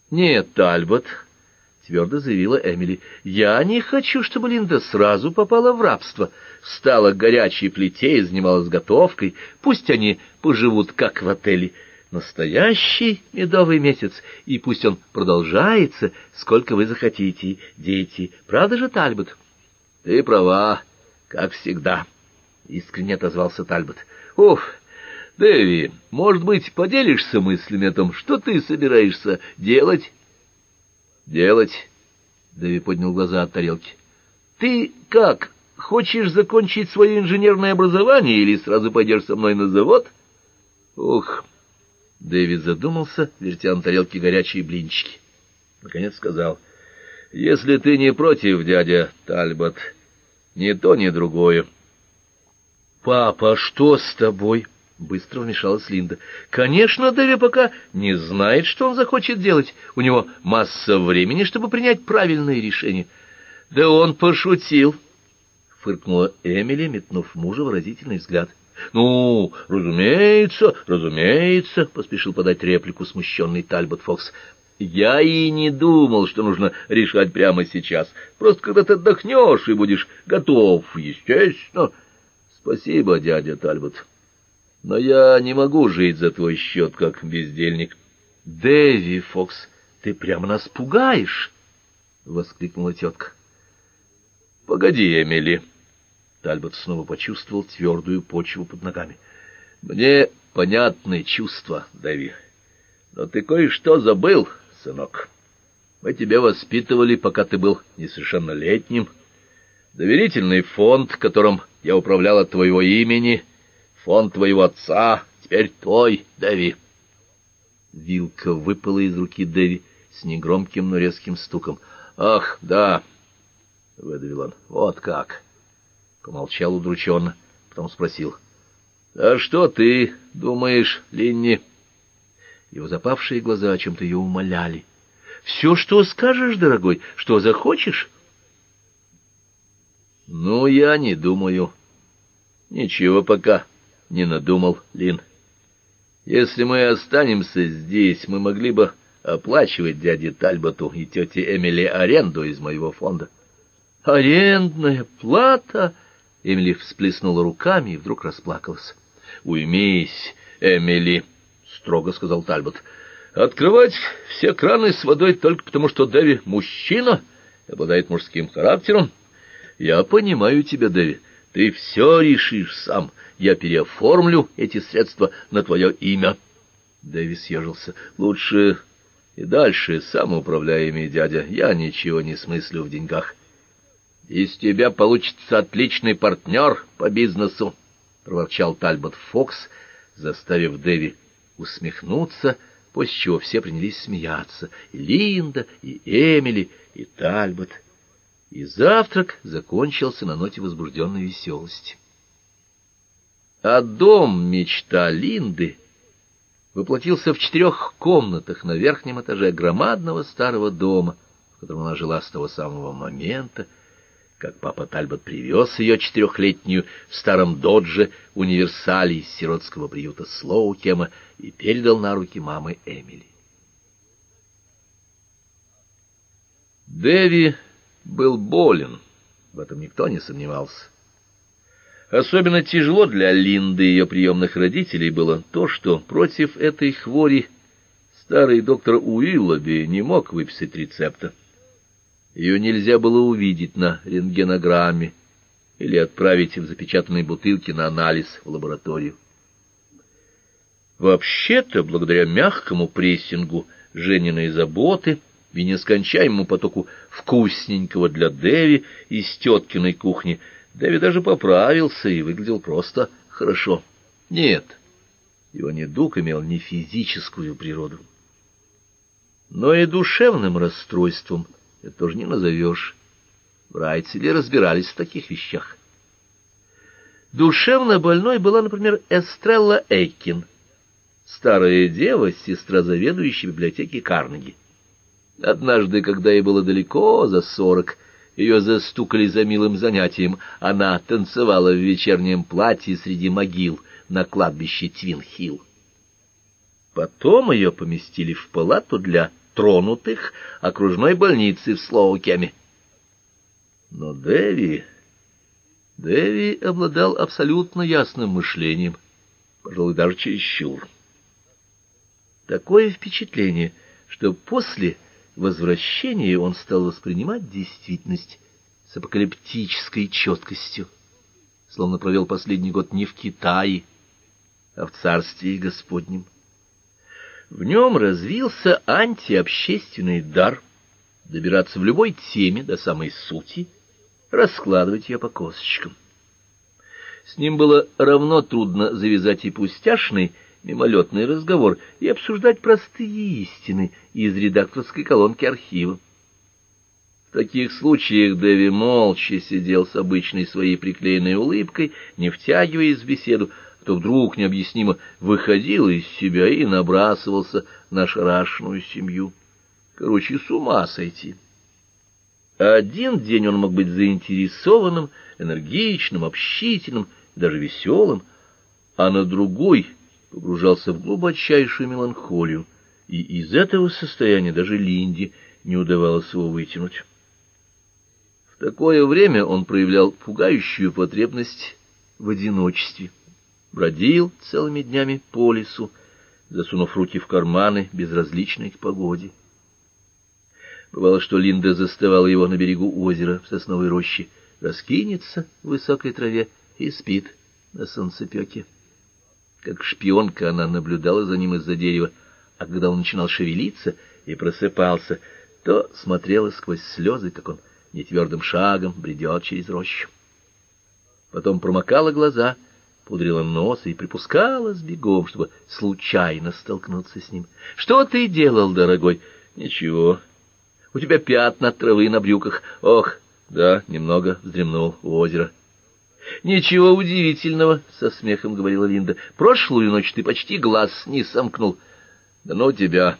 «Нет, Тальбот, — твердо заявила Эмили, — я не хочу, чтобы Линда сразу попала в рабство, стала к горячей плите и занималась готовкой. Пусть они поживут, как в отеле. Настоящий медовый месяц, и пусть он продолжается, сколько вы захотите, дети. Правда же, Тальбот?» «Ты права, как всегда», — искренне отозвался Тальбот. «Уф, Дэви, может быть, поделишься мыслями о том, что ты собираешься делать?» «Делать?» — Дэви поднял глаза от тарелки. «Ты как, хочешь закончить свое инженерное образование или сразу пойдешь со мной на завод?» «Ух...» Дэвид задумался, вертя на тарелке горячие блинчики. Наконец сказал: «Если ты не против, дядя Тальбот, ни то, ни другое». «Папа, что с тобой?» — быстро вмешалась Линда. «Конечно, Дэви пока не знает, что он захочет делать. У него масса времени, чтобы принять правильные решения». «Да он пошутил!» — фыркнула Эмили, метнув мужа выразительный взгляд. «Ну, разумеется, разумеется», — поспешил подать реплику смущенный Тальбот Фокс. «Я и не думал, что нужно решать прямо сейчас. Просто когда ты отдохнешь и будешь готов, естественно». «Спасибо, дядя Тальбот, но я не могу жить за твой счет, как бездельник». «Дэви Фокс, ты прямо нас пугаешь!» — воскликнула тетка. «Погоди, Эмили». Тальбот снова почувствовал твердую почву под ногами. — Мне понятны чувства, Дэви, но ты кое-что забыл, сынок. Мы тебя воспитывали, пока ты был несовершеннолетним. Доверительный фонд, которым я управлял от твоего имени, фонд твоего отца, теперь твой, Дэви. Вилка выпала из руки Дэви с негромким, но резким стуком. — Ах, да! — выдавил он. — Вот как! Помолчал удрученно, потом спросил. — А что ты думаешь, Линни? Его запавшие глаза о чем-то ее умоляли. — Все, что скажешь, дорогой, что захочешь? — Ну, я не думаю. — Ничего пока не надумал, Лин. Если мы останемся здесь, мы могли бы оплачивать дяде Тальботу и тете Эмили аренду из моего фонда. — Арендная плата! — Эмили всплеснула руками и вдруг расплакалась. — Уймись, Эмили! — строго сказал Тальбот. — Открывать все краны с водой только потому, что Дэви мужчина, обладает мужским характером. Я понимаю тебя, Дэви. Ты все решишь сам. Я переоформлю эти средства на твое имя. Дэви съежился. Лучше и дальше сам управляй ими, дядя. Я ничего не смыслю в деньгах. Из тебя получится отличный партнер по бизнесу, проворчал Тальбот Фокс, заставив Дэви усмехнуться, после чего все принялись смеяться. И Линда, и Эмили, и Тальбот. И завтрак закончился на ноте возбужденной веселости. А дом мечта Линды воплотился в 4 комнатах на верхнем этаже громадного старого дома, в котором она жила с того самого момента, как папа Тальбот привез ее 4-летнюю в старом додже универсале из сиротского приюта Слоукема и передал на руки мамы Эмили. Дэви был болен, в этом никто не сомневался. Особенно тяжело для Линды и ее приемных родителей было то, что против этой хвори старый доктор Уиллоби не мог выписать рецепта. Ее нельзя было увидеть на рентгенограмме или отправить в запечатанной бутылке на анализ в лабораторию. Вообще-то, благодаря мягкому прессингу жениной заботы и нескончаемому потоку вкусненького для Дэви из теткиной кухни, Дэви даже поправился и выглядел просто хорошо. Нет, его недуг имел не физическую природу, но и душевным расстройством это тоже не назовешь. В Райтсвилле разбирались в таких вещах. Душевно больной была, например, Эстрелла Эйкин, старая дева, сестра заведующей библиотеки Карнеги. Однажды, когда ей было далеко за 40, ее застукали за милым занятием. Она танцевала в вечернем платье среди могил на кладбище Твин-Хилл. Потом ее поместили в палату для тронутых окружной больницы в Слоукеме. Но Дэви обладал абсолютно ясным мышлением, пожалуй, даже чересчур. Такое впечатление, что после возвращение он стал воспринимать действительность с апокалиптической четкостью, словно провел последний год не в Китае, а в Царстве Господнем. В нем развился антиобщественный дар добираться в любой теме до самой сути, раскладывать ее по косточкам. С ним было равно трудно завязать и пустяшный, мимолетный разговор и обсуждать простые истины из редакторской колонки архива. В таких случаях Дэви молча сидел с обычной своей приклеенной улыбкой, не втягиваясь в беседу, а то вдруг необъяснимо выходил из себя и набрасывался на шарашенную семью. Короче, с ума сойти. Один день он мог быть заинтересованным, энергичным, общительным, даже веселым, а на другой погружался в глубочайшую меланхолию, и из этого состояния даже Линде не удавалось его вытянуть. В такое время он проявлял пугающую потребность в одиночестве, бродил целыми днями по лесу, засунув руки в карманы, безразличные к погоде. Бывало, что Линда заставала его на берегу озера в сосновой роще, раскинется в высокой траве и спит на солнцепеке. Как шпионка она наблюдала за ним из-за дерева, а когда он начинал шевелиться и просыпался, то смотрела сквозь слезы, как он нетвердым шагом бредет через рощу. Потом промокала глаза, пудрила нос и припускалась бегом, чтобы случайно столкнуться с ним. — Что ты делал, дорогой? — Ничего. — У тебя пятна от травы на брюках. — Ох, да, немного вздремнул у озера. — Ничего удивительного, — со смехом говорила Линда. — Прошлую ночь ты почти глаз не сомкнул. — Да ну тебя!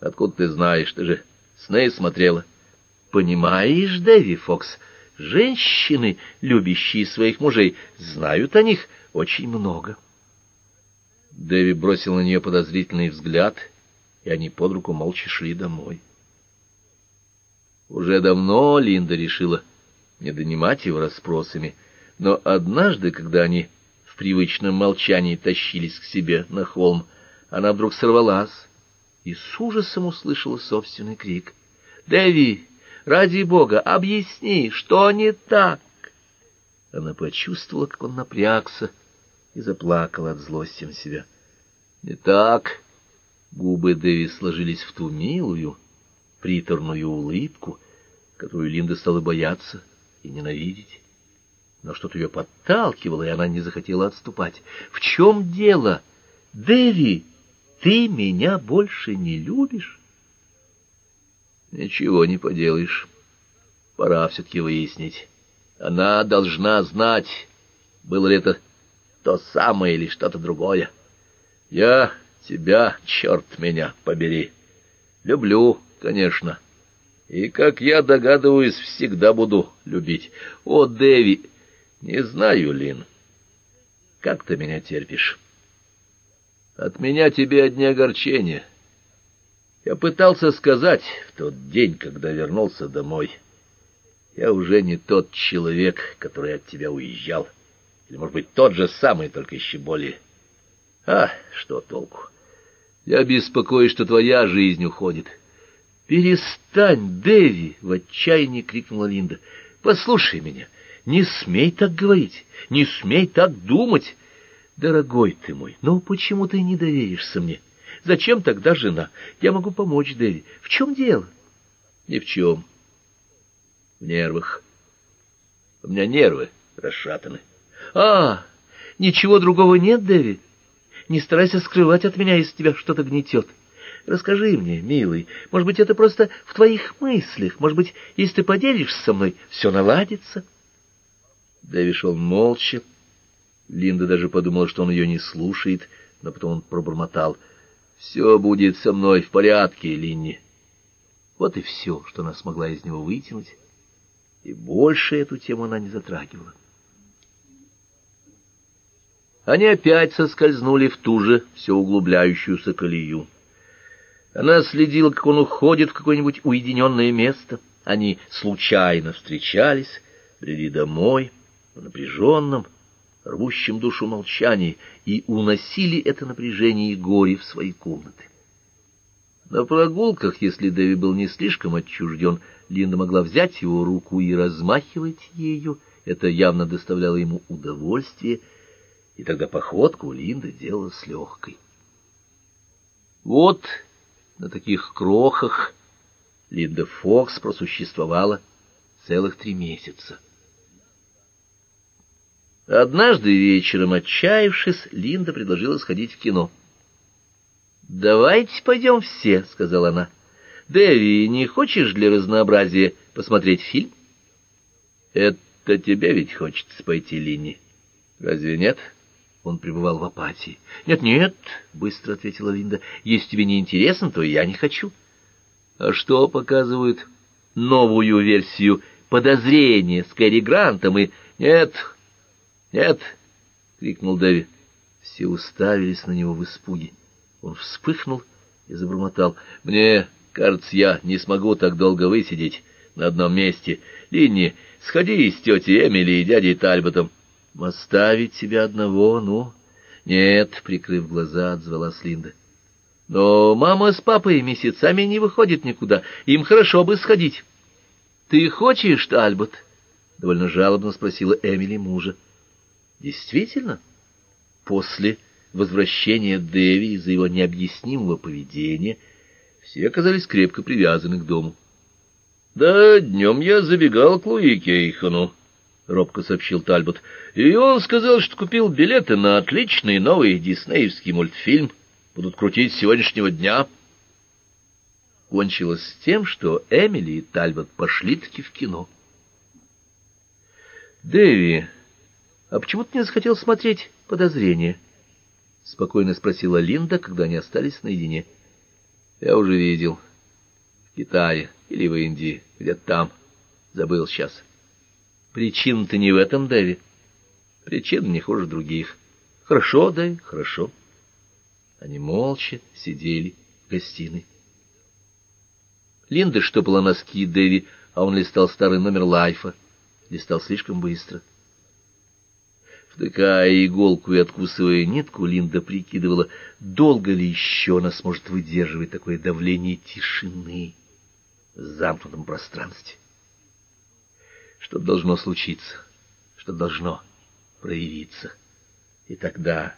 Откуда ты знаешь? Ты же сны смотрела. — Понимаешь, Дэви Фокс, женщины, любящие своих мужей, знают о них очень много. Дэви бросил на нее подозрительный взгляд, и они под руку молча шли домой. Уже давно Линда решила не донимать его расспросами, но однажды, когда они в привычном молчании тащились к себе на холм, она вдруг сорвалась и с ужасом услышала собственный крик. — Дэви! Ради бога, объясни, что не так? Она почувствовала, как он напрягся, и заплакала от злости на себя. Не так. Губы Дэви сложились в ту милую, приторную улыбку, которую Линда стала бояться и ненавидеть. Но что-то ее подталкивало, и она не захотела отступать. — В чем дело? Дэви, ты меня больше не любишь? Ничего не поделаешь. Пора все-таки выяснить. Она должна знать, было ли это то самое или что-то другое. Я тебя, черт меня, побери. Люблю, конечно. И, как я догадываюсь, всегда буду любить. О, Дэви, не знаю, Лин, как ты меня терпишь. От меня тебе одни огорчения. Я пытался сказать в тот день, когда вернулся домой. Я уже не тот человек, который от тебя уезжал. Или, может быть, тот же самый, только еще более. А, что толку? Я беспокоюсь, что твоя жизнь уходит. Перестань, Дэви! В отчаянии крикнула Линда. Послушай меня. Не смей так говорить. Не смей так думать. Дорогой ты мой, ну почему ты не доверишься мне? Зачем тогда жена? Я могу помочь, Дэви. В чем дело? Ни в чем. В нервах. У меня нервы расшатаны. А, ничего другого нет, Дэви? Не старайся скрывать от меня, если тебя что-то гнетет. Расскажи мне, милый. Может быть, это просто в твоих мыслях. Может быть, если ты поделишься со мной, все наладится. Дэви шел молча. Линда даже подумала, что он ее не слушает, но потом он пробормотал. Все будет со мной в порядке, Линни. Вот и все, что она смогла из него вытянуть, и больше эту тему она не затрагивала. Они опять соскользнули в ту же все углубляющуюся колею. Она следила, как он уходит в какое-нибудь уединенное место. Они случайно встречались, брели домой в напряженном, рвущим душу молчании, и уносили это напряжение и горе в свои комнаты. На прогулках, если Дэви был не слишком отчужден, Линда могла взять его руку и размахивать ею, это явно доставляло ему удовольствие, и тогда походку Линда делалась легкой. Вот на таких крохах Линда Фокс просуществовала целых 3 месяца. Однажды вечером, отчаявшись, Линда предложила сходить в кино. «Давайте пойдем все», — сказала она. «Дэви, не хочешь для разнообразия посмотреть фильм?» «Это тебе ведь хочется пойти, Линни. Разве нет?» Он пребывал в апатии. «Нет-нет», — быстро ответила Линда. «Если тебе не интересно, то я не хочу». «А что показывают?» «Новую версию «Подозрение» с Кэрри Грантом и...» «Нет». «Нет!» — крикнул Дэви. Все уставились на него в испуге. Он вспыхнул и забормотал. «Мне, кажется, я не смогу так долго высидеть на одном месте. Линни, сходи с тетей Эмили и дядей Тальботом». «Оставить тебя одного, ну?» «Нет», — прикрыв глаза, отзвалась Линда. «Но мама с папой месяцами не выходит никуда. Им хорошо бы сходить». «Ты хочешь, Тальбот?» довольно жалобно спросила Эмили мужа. Действительно, после возвращения Дэви из-за его необъяснимого поведения все оказались крепко привязаны к дому. — Да, днем я забегал к Луи Кейхану, — робко сообщил Тальбот, — и он сказал, что купил билеты на отличный новый диснеевский мультфильм. Будут крутить с сегодняшнего дня. Кончилось с тем, что Эмили и Тальбот пошли-таки в кино. — Дэви, а почему ты не захотел смотреть «Подозрение»? — спокойно спросила Линда, когда они остались наедине. — Я уже видел. В Китае или в Индии, где-то там. Забыл сейчас. — Причина-то не в этом, Дэви. Причина не хуже других. — Хорошо, Дэви, хорошо. Они молча сидели в гостиной. Линда штопала носки Дэви, а он листал старый номер Лайфа. Листал слишком быстро. Втыкая иголку и откусывая нитку, Линда прикидывала, долго ли еще она сможет выдерживать такое давление тишины в замкнутом пространстве. Что должно случиться, что должно проявиться. И тогда...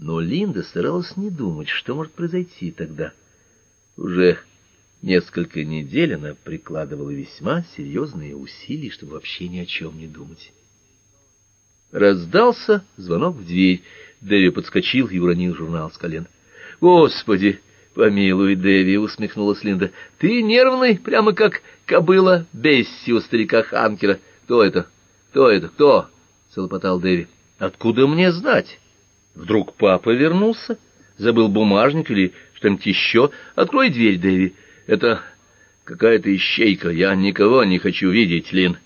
Но Линда старалась не думать, что может произойти тогда. Уже несколько недель она прикладывала весьма серьезные усилия, чтобы вообще ни о чем не думать. Раздался звонок в дверь. Дэви подскочил и уронил журнал с колен. — Господи, помилуй, Дэви, — усмехнулась Линда. — Ты нервный, прямо как кобыла Бесси у старика Ханкера. — Кто это? Кто это? Кто? — залопотал Дэви. — Откуда мне знать? Вдруг папа вернулся, забыл бумажник или что-нибудь еще. Открой дверь, Дэви. Это какая-то ищейка. Я никого не хочу видеть, Лин.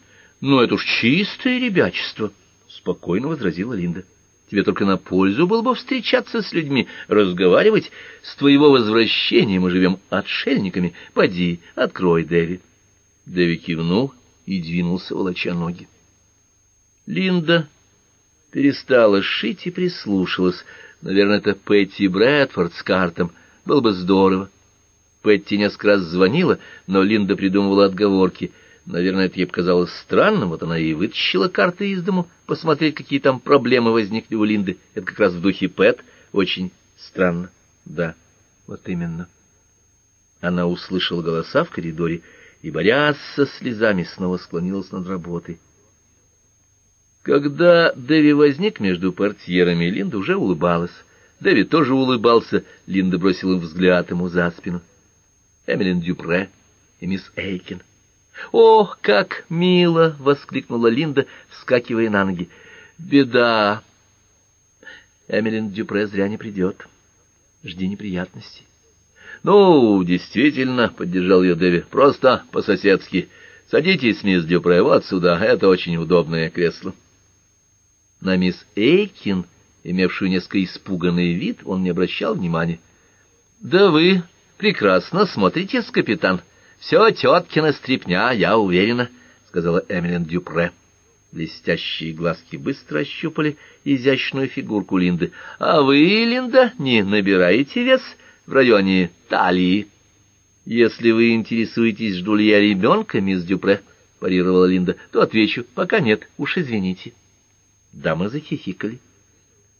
Но это уж чистое ребячество, — спокойно возразила Линда. Тебе только на пользу было бы встречаться с людьми, разговаривать. С твоего возвращения мы живем отшельниками. Поди, открой, Дэви. Дэви кивнул и двинулся, волоча ноги. Линда перестала шить и прислушалась. Наверное, это Пэтти Брэдфорд с Картом. Было бы здорово. Пэтти несколько раз звонила, но Линда придумывала отговорки. Наверное, это ей показалось странным. Вот она и вытащила карты из дому, посмотреть, какие там проблемы возникли у Линды. Это как раз в духе Пэт. Очень странно. Да, вот именно. Она услышала голоса в коридоре и, борясь со слезами, снова склонилась над работой. Когда Дэви возник между портьерами, Линда уже улыбалась. Дэви тоже улыбался. Линда бросила взгляд ему за спину. Эмилин Дюпре и мисс Эйкин. «Ох, как мило!» — воскликнула Линда, вскакивая на ноги. «Беда! Эмилин Дюпре зря не придет. Жди неприятностей». «Ну, действительно», — поддержал ее Дэви, — «просто по-соседски. Садитесь, мисс Дюпре, вот сюда. Это очень удобное кресло». На мисс Эйкин, имевшую несколько испуганный вид, он не обращал внимания. — Да вы прекрасно смотритесь, капитан. Все теткина стряпня, я уверена, — сказала Эмилин Дюпре. Блестящие глазки быстро ощупали изящную фигурку Линды. — А вы, Линда, не набираете вес в районе талии? — Если вы интересуетесь, жду ли я ребенка, мисс Дюпре, — парировала Линда, — то отвечу, пока нет, уж извините. Дамы захихикали.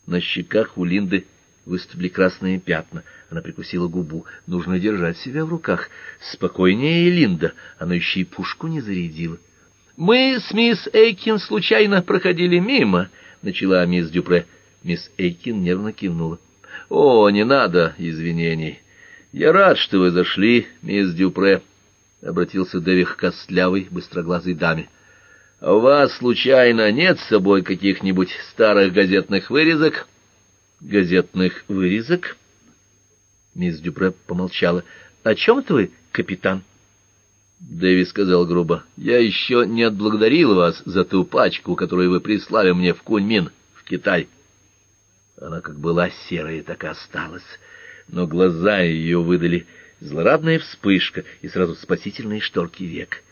На щеках у Линды выступили красные пятна. Она прикусила губу. Нужно держать себя в руках. Спокойнее, Линда. Она еще и пушку не зарядила. — Мы с мисс Эйкин случайно проходили мимо, — начала мисс Дюпре. Мисс Эйкин нервно кивнула. — О, не надо извинений. — Я рад, что вы зашли, мисс Дюпре, — обратился Дэви к костлявой, быстроглазой даме. — А у вас, случайно, нет с собой каких-нибудь старых газетных вырезок? — Газетных вырезок? Мисс Дюпре помолчала. — О чем это вы, капитан? Дэви сказал грубо. — Я еще не отблагодарил вас за ту пачку, которую вы прислали мне в Куньмин, в Китай. Она как была серая, так и осталась. Но глаза ее выдали злорадная вспышка и сразу спасительные шторки век.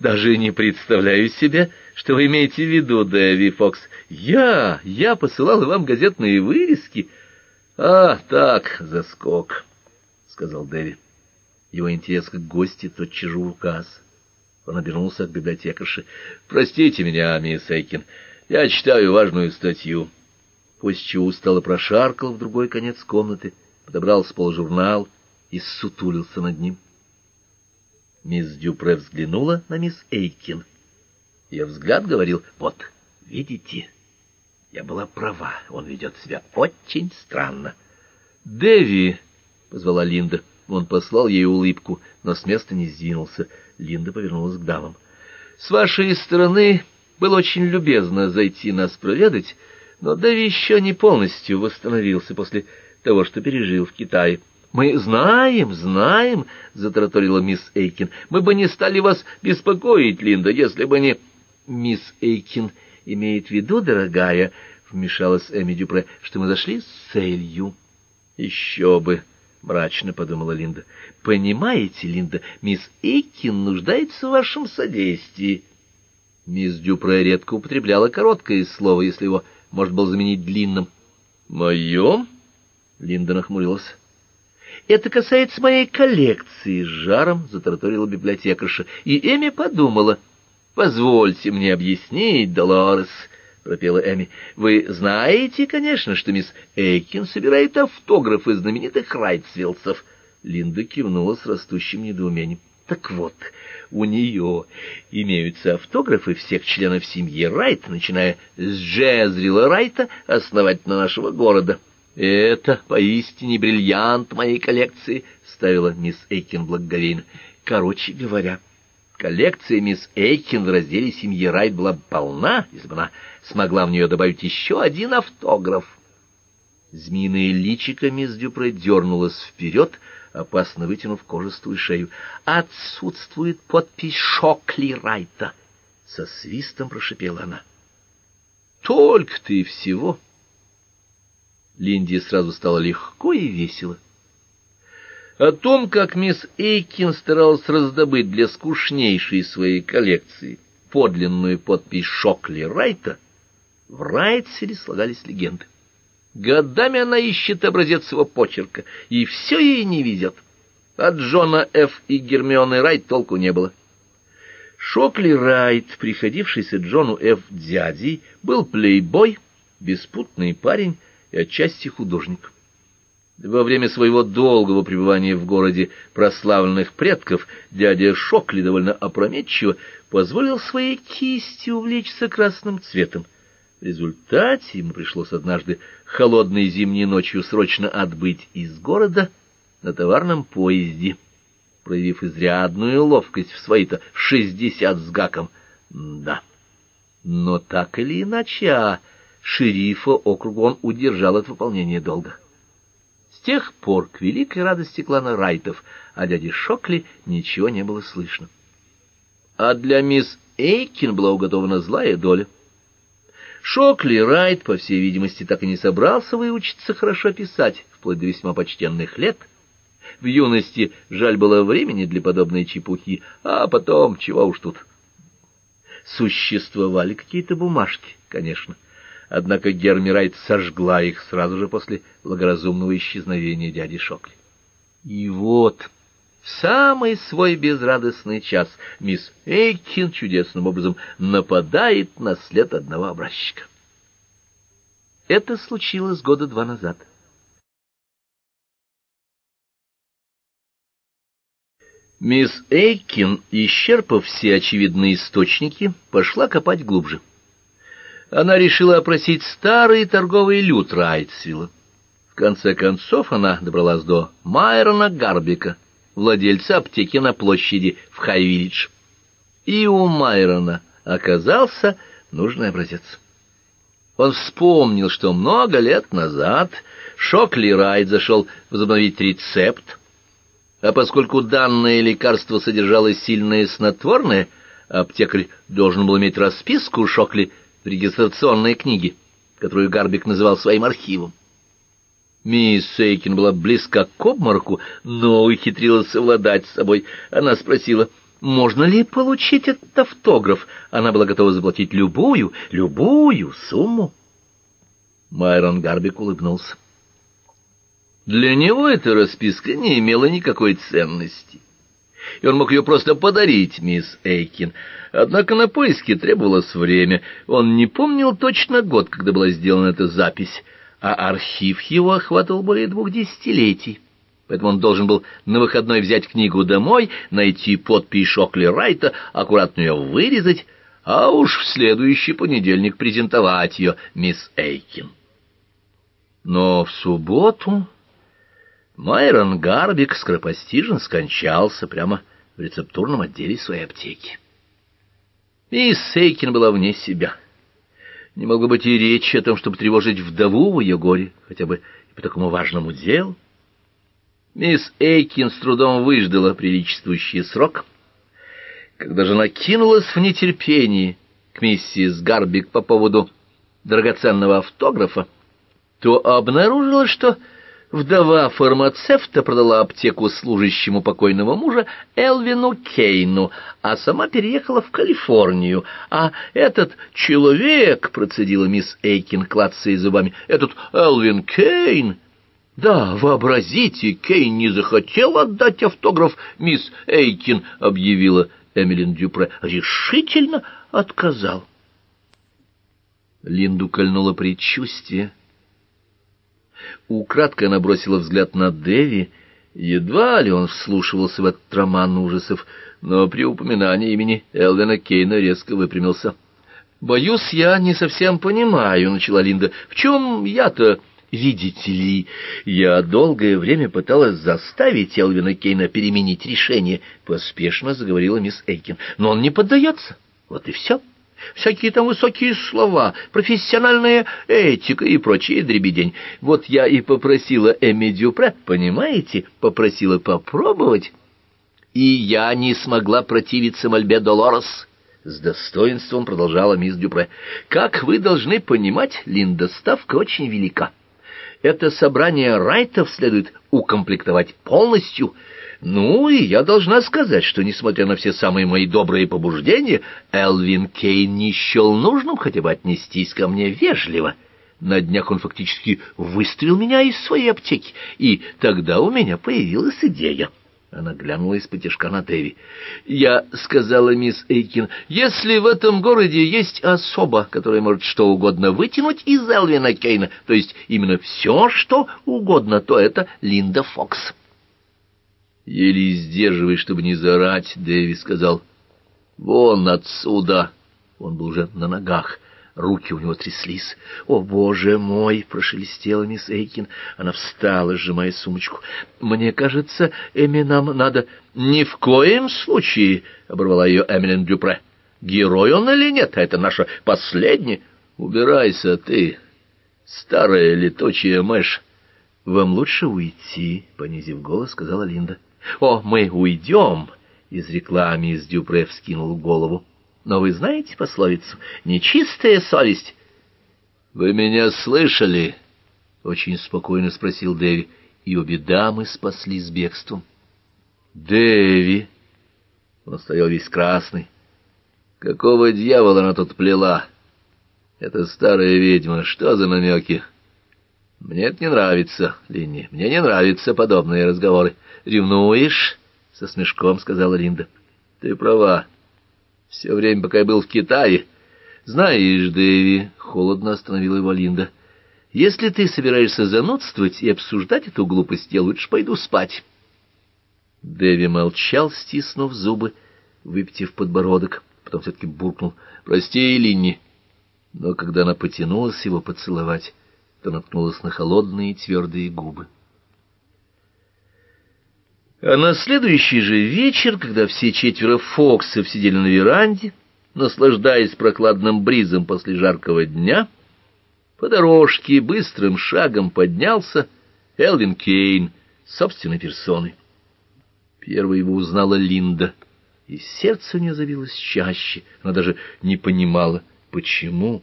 «Даже не представляю себе, что вы имеете в виду, Дэви Фокс. Я посылала вам газетные вырезки». «А, так, заскок», — сказал Дэви. Его интерес к гости тотчас же угас. Он обернулся к библиотекарше. «Простите меня, мисс Эйкин, я читаю важную статью». После чего устало прошаркал в другой конец комнаты, подобрал с пола журнал и ссутулился над ним. Мисс Дюпре взглянула на мисс Эйкин. Ее взгляд говорил: «Вот, видите, я была права, он ведет себя очень странно». «Дэви!» — позвала Линда. Он послал ей улыбку, но с места не сдвинулся. Линда повернулась к дамам. «С вашей стороны было очень любезно зайти нас проведать, но Дэви еще не полностью восстановился после того, что пережил в Китае». «Мы знаем, — затараторила мисс Эйкин. — Мы бы не стали вас беспокоить, Линда, если бы не...» «Мисс Эйкин имеет в виду, дорогая, — вмешалась Эми Дюпре, — что мы зашли с целью». «Еще бы! — мрачно подумала Линда. — Понимаете, Линда, мисс Эйкин нуждается в вашем содействии». Мисс Дюпре редко употребляла короткое слово, если его можно было заменить длинным. «Моем?» — Линда нахмурилась. «Это касается моей коллекции», — с жаром затараторила библиотекарша. И Эми подумала. «Позвольте мне объяснить, Долорес», — пропела Эми. «Вы знаете, конечно, что мисс Эйкин собирает автографы знаменитых райтсвиллцев». Линда кивнула с растущим недоумением. «Так вот, у нее имеются автографы всех членов семьи Райт, начиная с Джезрила Райта, основателя нашего города». «Это поистине бриллиант моей коллекции», — ставила мисс Эйкин благоговейно. «Короче говоря, коллекция мисс Эйкин в разделе семьи Райт была полна, если бы она смогла в нее добавить еще один автограф». Змеиное личико мисс Дюпре дернулось вперед, опасно вытянув кожистую шею. «Отсутствует подпись Шокли Райта», — со свистом прошипела она. «Только-то и всего». Линде сразу стало легко и весело. О том, как мисс Эйкин старалась раздобыть для скучнейшей своей коллекции подлинную подпись Шокли Райта, в Райтсвилле слагались легенды. Годами она ищет образец его почерка, и все ей не везет. От Джона Ф. и Гермионы Райт толку не было. Шокли Райт, приходившийся Джону Ф. дядей, был плейбой, беспутный парень и отчасти художник. Во время своего долгого пребывания в городе прославленных предков дядя Шокли довольно опрометчиво позволил своей кисти увлечься красным цветом. В результате ему пришлось однажды холодной зимней ночью срочно отбыть из города на товарном поезде, проявив изрядную ловкость в свои-то 60 с гаком. Да, но так или иначе, шерифа округа он удержал от выполнения долга. С тех пор к великой радости клана Райтов о дяде Шокли ничего не было слышно. А для мисс Эйкин была уготована злая доля. Шокли Райт, по всей видимости, так и не собрался выучиться хорошо писать, вплоть до весьма почтенных лет. В юности жаль было времени для подобной чепухи, а потом, чего уж тут. Существовали какие-то бумажки, конечно. Однако Герми Райт сожгла их сразу же после благоразумного исчезновения дяди Шокли. И вот в самый свой безрадостный час мисс Эйкин чудесным образом нападает на след одного образчика. Это случилось года 2 назад. Мисс Эйкин, исчерпав все очевидные источники, пошла копать глубже. Она решила опросить старый торговый люд Райтсвилла. В конце концов она добралась до Майрона Гарбика, владельца аптеки на площади в Хай-Виллидж. И у Майрона оказался нужный образец. Он вспомнил, что много лет назад Шокли Райт зашел возобновить рецепт, а поскольку данное лекарство содержало сильное снотворное, аптекарь должен был иметь расписку Шокли в регистрационной книге, которую Гарбик называл своим архивом. Мисс Эйкин была близка к обмороку, но ухитрилась совладать с собой. Она спросила, можно ли получить этот автограф. Она была готова заплатить любую сумму. Майрон Гарбик улыбнулся. Для него эта расписка не имела никакой ценности. и он мог ее просто подарить мисс Эйкин. Однако на поиски требовалось время. Он не помнил точно год, когда была сделана эта запись, а архив его охватывал более 2 десятилетий. Поэтому он должен был на выходной взять книгу домой, найти подпись Шокли Райта, аккуратно ее вырезать, а уж в следующий понедельник презентовать ее мисс Эйкин. Но в субботу Майрон Гарбик скоропостижно скончался прямо в рецептурном отделе своей аптеки. Мисс Эйкин была вне себя. Не могло быть и речи о том, чтобы тревожить вдову в ее горе, хотя бы и по такому важному делу. Мисс Эйкин с трудом выждала приличествующий срок. Когда жена кинулась в нетерпении к миссис Гарбик по поводу драгоценного автографа, то обнаружила, что вдова фармацевта продала аптеку служащему покойного мужа Элвину Кейну, а сама переехала в Калифорнию. А этот человек, процедила мисс Эйкин, клацая зубами, этот Элвин Кейн... Да, вообразите, Кейн не захотел отдать автограф мисс Эйкин, объявила Эмилин Дюпре, решительно отказал. Линду кольнуло предчувствие. Украдкой она бросила взгляд на Дэви, едва ли он вслушивался в этот роман ужасов, но при упоминании имени Элвина Кейна резко выпрямился. «Боюсь, я не совсем понимаю», — начала Линда. «В чем я-то...» «Видите ли, я долгое время пыталась заставить Элвина Кейна переменить решение», — поспешно заговорила мисс Эйкин. «Но он не поддается. Вот и все. Всякие там высокие слова, профессиональная этика и прочие дребедень. Вот я и попросила Эми Дюпре, понимаете, попросила попробовать. И я не смогла противиться мольбе Долорес». С достоинством продолжала мисс Дюпре. «Как вы должны понимать, Линда, ставка очень велика. Это собрание Райтов следует укомплектовать полностью. Ну, и я должна сказать, что, несмотря на все самые мои добрые побуждения, Элвин Кейн не счел нужным хотя бы отнестись ко мне вежливо. На днях он фактически выставил меня из своей аптеки, и тогда у меня появилась идея». Она глянула исподтишка на Дэви. «Я сказала мисс Эйкин, если в этом городе есть особа, которая может что угодно вытянуть из Элвина Кейна, то есть именно все, что угодно, то это Линда Фокс». Еле сдерживая, чтобы не зарать, Дэви сказал: «Вон отсюда!» Он был уже на ногах. Руки у него тряслись. «О, боже мой!» — прошелестела мисс Эйкин. Она встала, сжимая сумочку. «Мне кажется, Эми, нам надо...» «Ни в коем случае!» — оборвала ее Эмилин Дюпре. «Герой он или нет? Это наша последняя...» «Убирайся ты, старая летучая мышь!» «Вам лучше уйти», — понизив голос, сказала Линда. «О, мы уйдем!» — изрекла мисс Дюпре, вскинула голову. «Но вы знаете пословицу? Нечистая совесть!» «Вы меня слышали?» — очень спокойно спросил Дэви. И обе дамы спаслись бегством. «Дэви!» Он стоял весь красный. «Какого дьявола она тут плела? Это старая ведьма. Что за намеки? Мне это не нравится, Линни. Мне не нравятся подобные разговоры. Ревнуешь?» — со смешком сказала Линда. «Ты права. Все время, пока я был в Китае. Знаешь, Дэви, — холодно остановила его Линда, — если ты собираешься занудствовать и обсуждать эту глупость, я лучше пойду спать». Дэви молчал, стиснув зубы, выпитив подбородок, потом все-таки буркнул: «Прости, Линни». Но когда она потянулась его поцеловать, то наткнулась на холодные твердые губы. А на следующий же вечер, когда все четверо Фоксов сидели на веранде, наслаждаясь прохладным бризом после жаркого дня, по дорожке быстрым шагом поднялся Элвин Кейн собственной персоной. Первой его узнала Линда, и сердце у нее забилось чаще. Она даже не понимала, почему.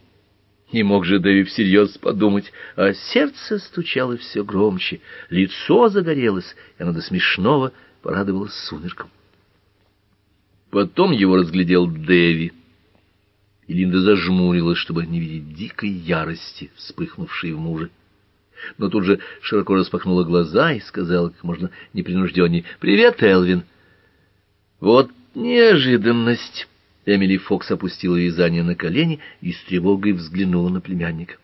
Не мог же Дэви всерьез подумать, а сердце стучало все громче, лицо загорелось, и она до смешного порадовалась сумеркам. Потом его разглядел Дэви, и Линда зажмурилась, чтобы не видеть дикой ярости, вспыхнувшей в муже. Но тут же широко распахнула глаза и сказала как можно непринужденнее: «Привет, Элвин!» Вот неожиданность! Эмили Фокс опустила вязание на колени и с тревогой взглянула на племянника.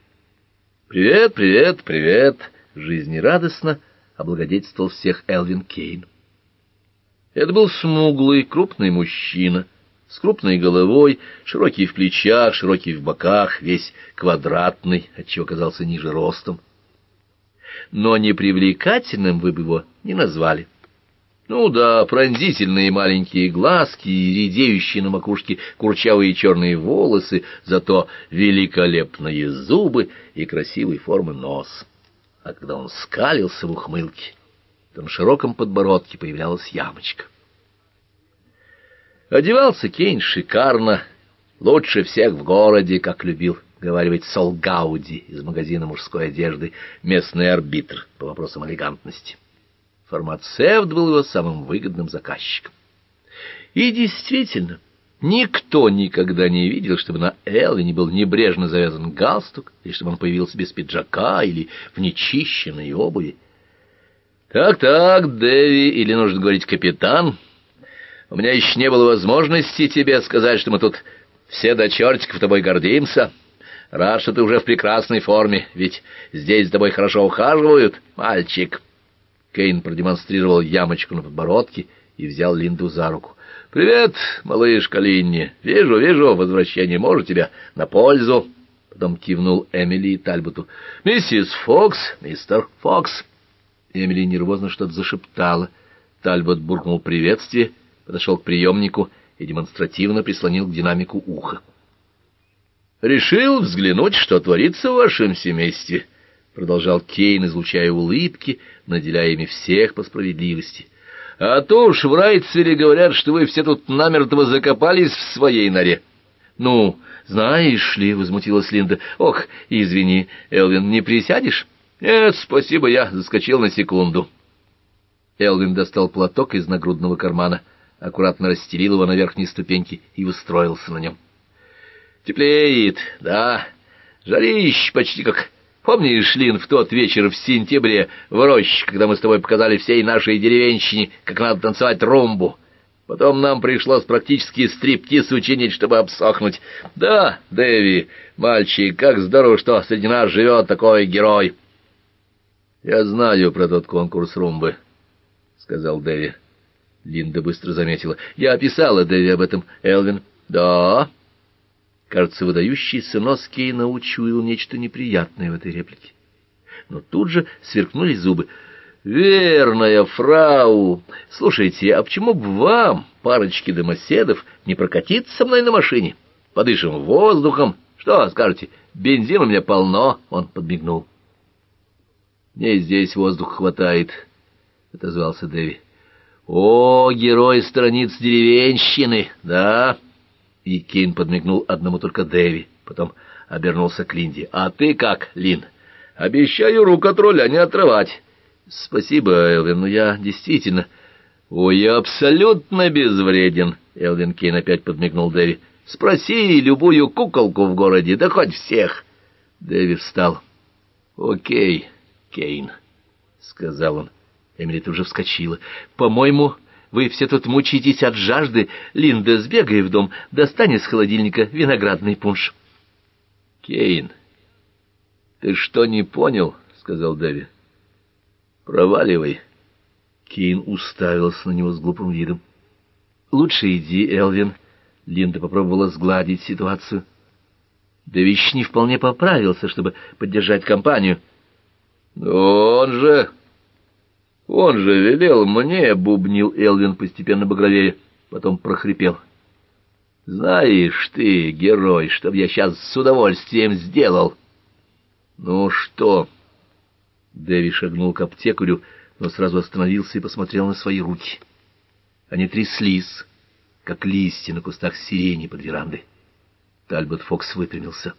«Привет, привет, привет!» — жизнерадостно облагодетельствовал всех Элвин Кейн. Это был смуглый, крупный мужчина, с крупной головой, широкий в плечах, широкий в боках, весь квадратный, отчего казался ниже ростом. Но непривлекательным вы бы его не назвали. Ну да, пронзительные маленькие глазки и редеющие на макушке курчавые черные волосы, зато великолепные зубы и красивой формы нос. А когда он скалился в ухмылке, то на широком подбородке появлялась ямочка. Одевался Кейн шикарно, лучше всех в городе, как любил говаривать Сол Гауди из магазина мужской одежды, местный арбитр по вопросам элегантности. Фармацевт был его самым выгодным заказчиком. И действительно, никто никогда не видел, чтобы на Элвине был небрежно завязан галстук, или чтобы он появился без пиджака или в нечищенной обуви. «Так-так, Дэви, или нужно говорить капитан, у меня еще не было возможности тебе сказать, что мы тут все до чертиков тобой гордимся. Рад, что ты уже в прекрасной форме, ведь здесь за тобой хорошо ухаживают, мальчик». Кейн продемонстрировал ямочку на подбородке и взял Линду за руку. «Привет, малышка Линни. Вижу, вижу, возвращение может тебя на пользу». Потом кивнул Эмили и Тальботу. «Миссис Фокс, мистер Фокс». Эмили нервозно что-то зашептала. Тальбот буркнул приветствие, подошел к приемнику и демонстративно прислонил к динамику ухо. «Решил взглянуть, что творится в вашем семействе», — продолжал Кейн, излучая улыбки, наделяя ими всех по справедливости. «А то уж в Райтсвилле говорят, что вы все тут намертво закопались в своей норе». «Ну, знаешь ли», — возмутилась Линда. «Ох, извини, Элвин, не присядешь?» «Нет, спасибо, я заскочил на секунду». Элвин достал платок из нагрудного кармана, аккуратно расстелил его на верхней ступеньке и устроился на нем. «Теплеет, да, жарищ почти как... Помнишь, Лин, в тот вечер в сентябре в роще, когда мы с тобой показали всей нашей деревенщине, как надо танцевать румбу? Потом нам пришлось практически стриптиз учинить, чтобы обсохнуть. Да, Дэви, мальчик, как здорово, что среди нас живет такой герой». «Я знаю про тот конкурс румбы», — сказал Дэви. Линда быстро заметила. «Я писала Дэви об этом, Элвин». «Да». Кажется, выдающийся нос Кейна учуял нечто неприятное в этой реплике. Но тут же сверкнули зубы. «Верная фрау! Слушайте, а почему бы вам, парочке домоседов, не прокатиться со мной на машине? Подышим воздухом. Что скажете? Бензин у меня полно!» Он подмигнул. «Мне здесь воздуха хватает», — отозвался Дэви. «О, герой страниц деревенщины, да?» И Кейн подмигнул одному только Дэви, потом обернулся к Линде. «А ты как, Лин? Обещаю руку от руля не отрывать». «Спасибо, Элвин, но я действительно...» «Ой, я абсолютно безвреден», — Элвин Кейн опять подмигнул Дэви. «Спроси любую куколку в городе, да хоть всех». Дэви встал. «Окей, Кейн», — сказал он. Эмили тут же вскочила. «По-моему... вы все тут мучаетесь от жажды. Линда, сбегай в дом, достань из холодильника виноградный пунш». «Кейн, ты что, не понял?» — сказал Дэви. «Проваливай». Кейн уставился на него с глупым видом. «Лучше иди, Элвин». Линда попробовала сгладить ситуацию. Дэви еще не вполне поправился, чтобы поддержать компанию. «Но он же велел мне», — бубнил Элвин, постепенно багровее, потом прохрипел. «Знаешь ты, герой, что б я сейчас с удовольствием сделал». «Ну что?» Дэви шагнул к аптекарю, но сразу остановился и посмотрел на свои руки. Они тряслись, как листья на кустах сирени под верандой. Тальбот Фокс выпрямился.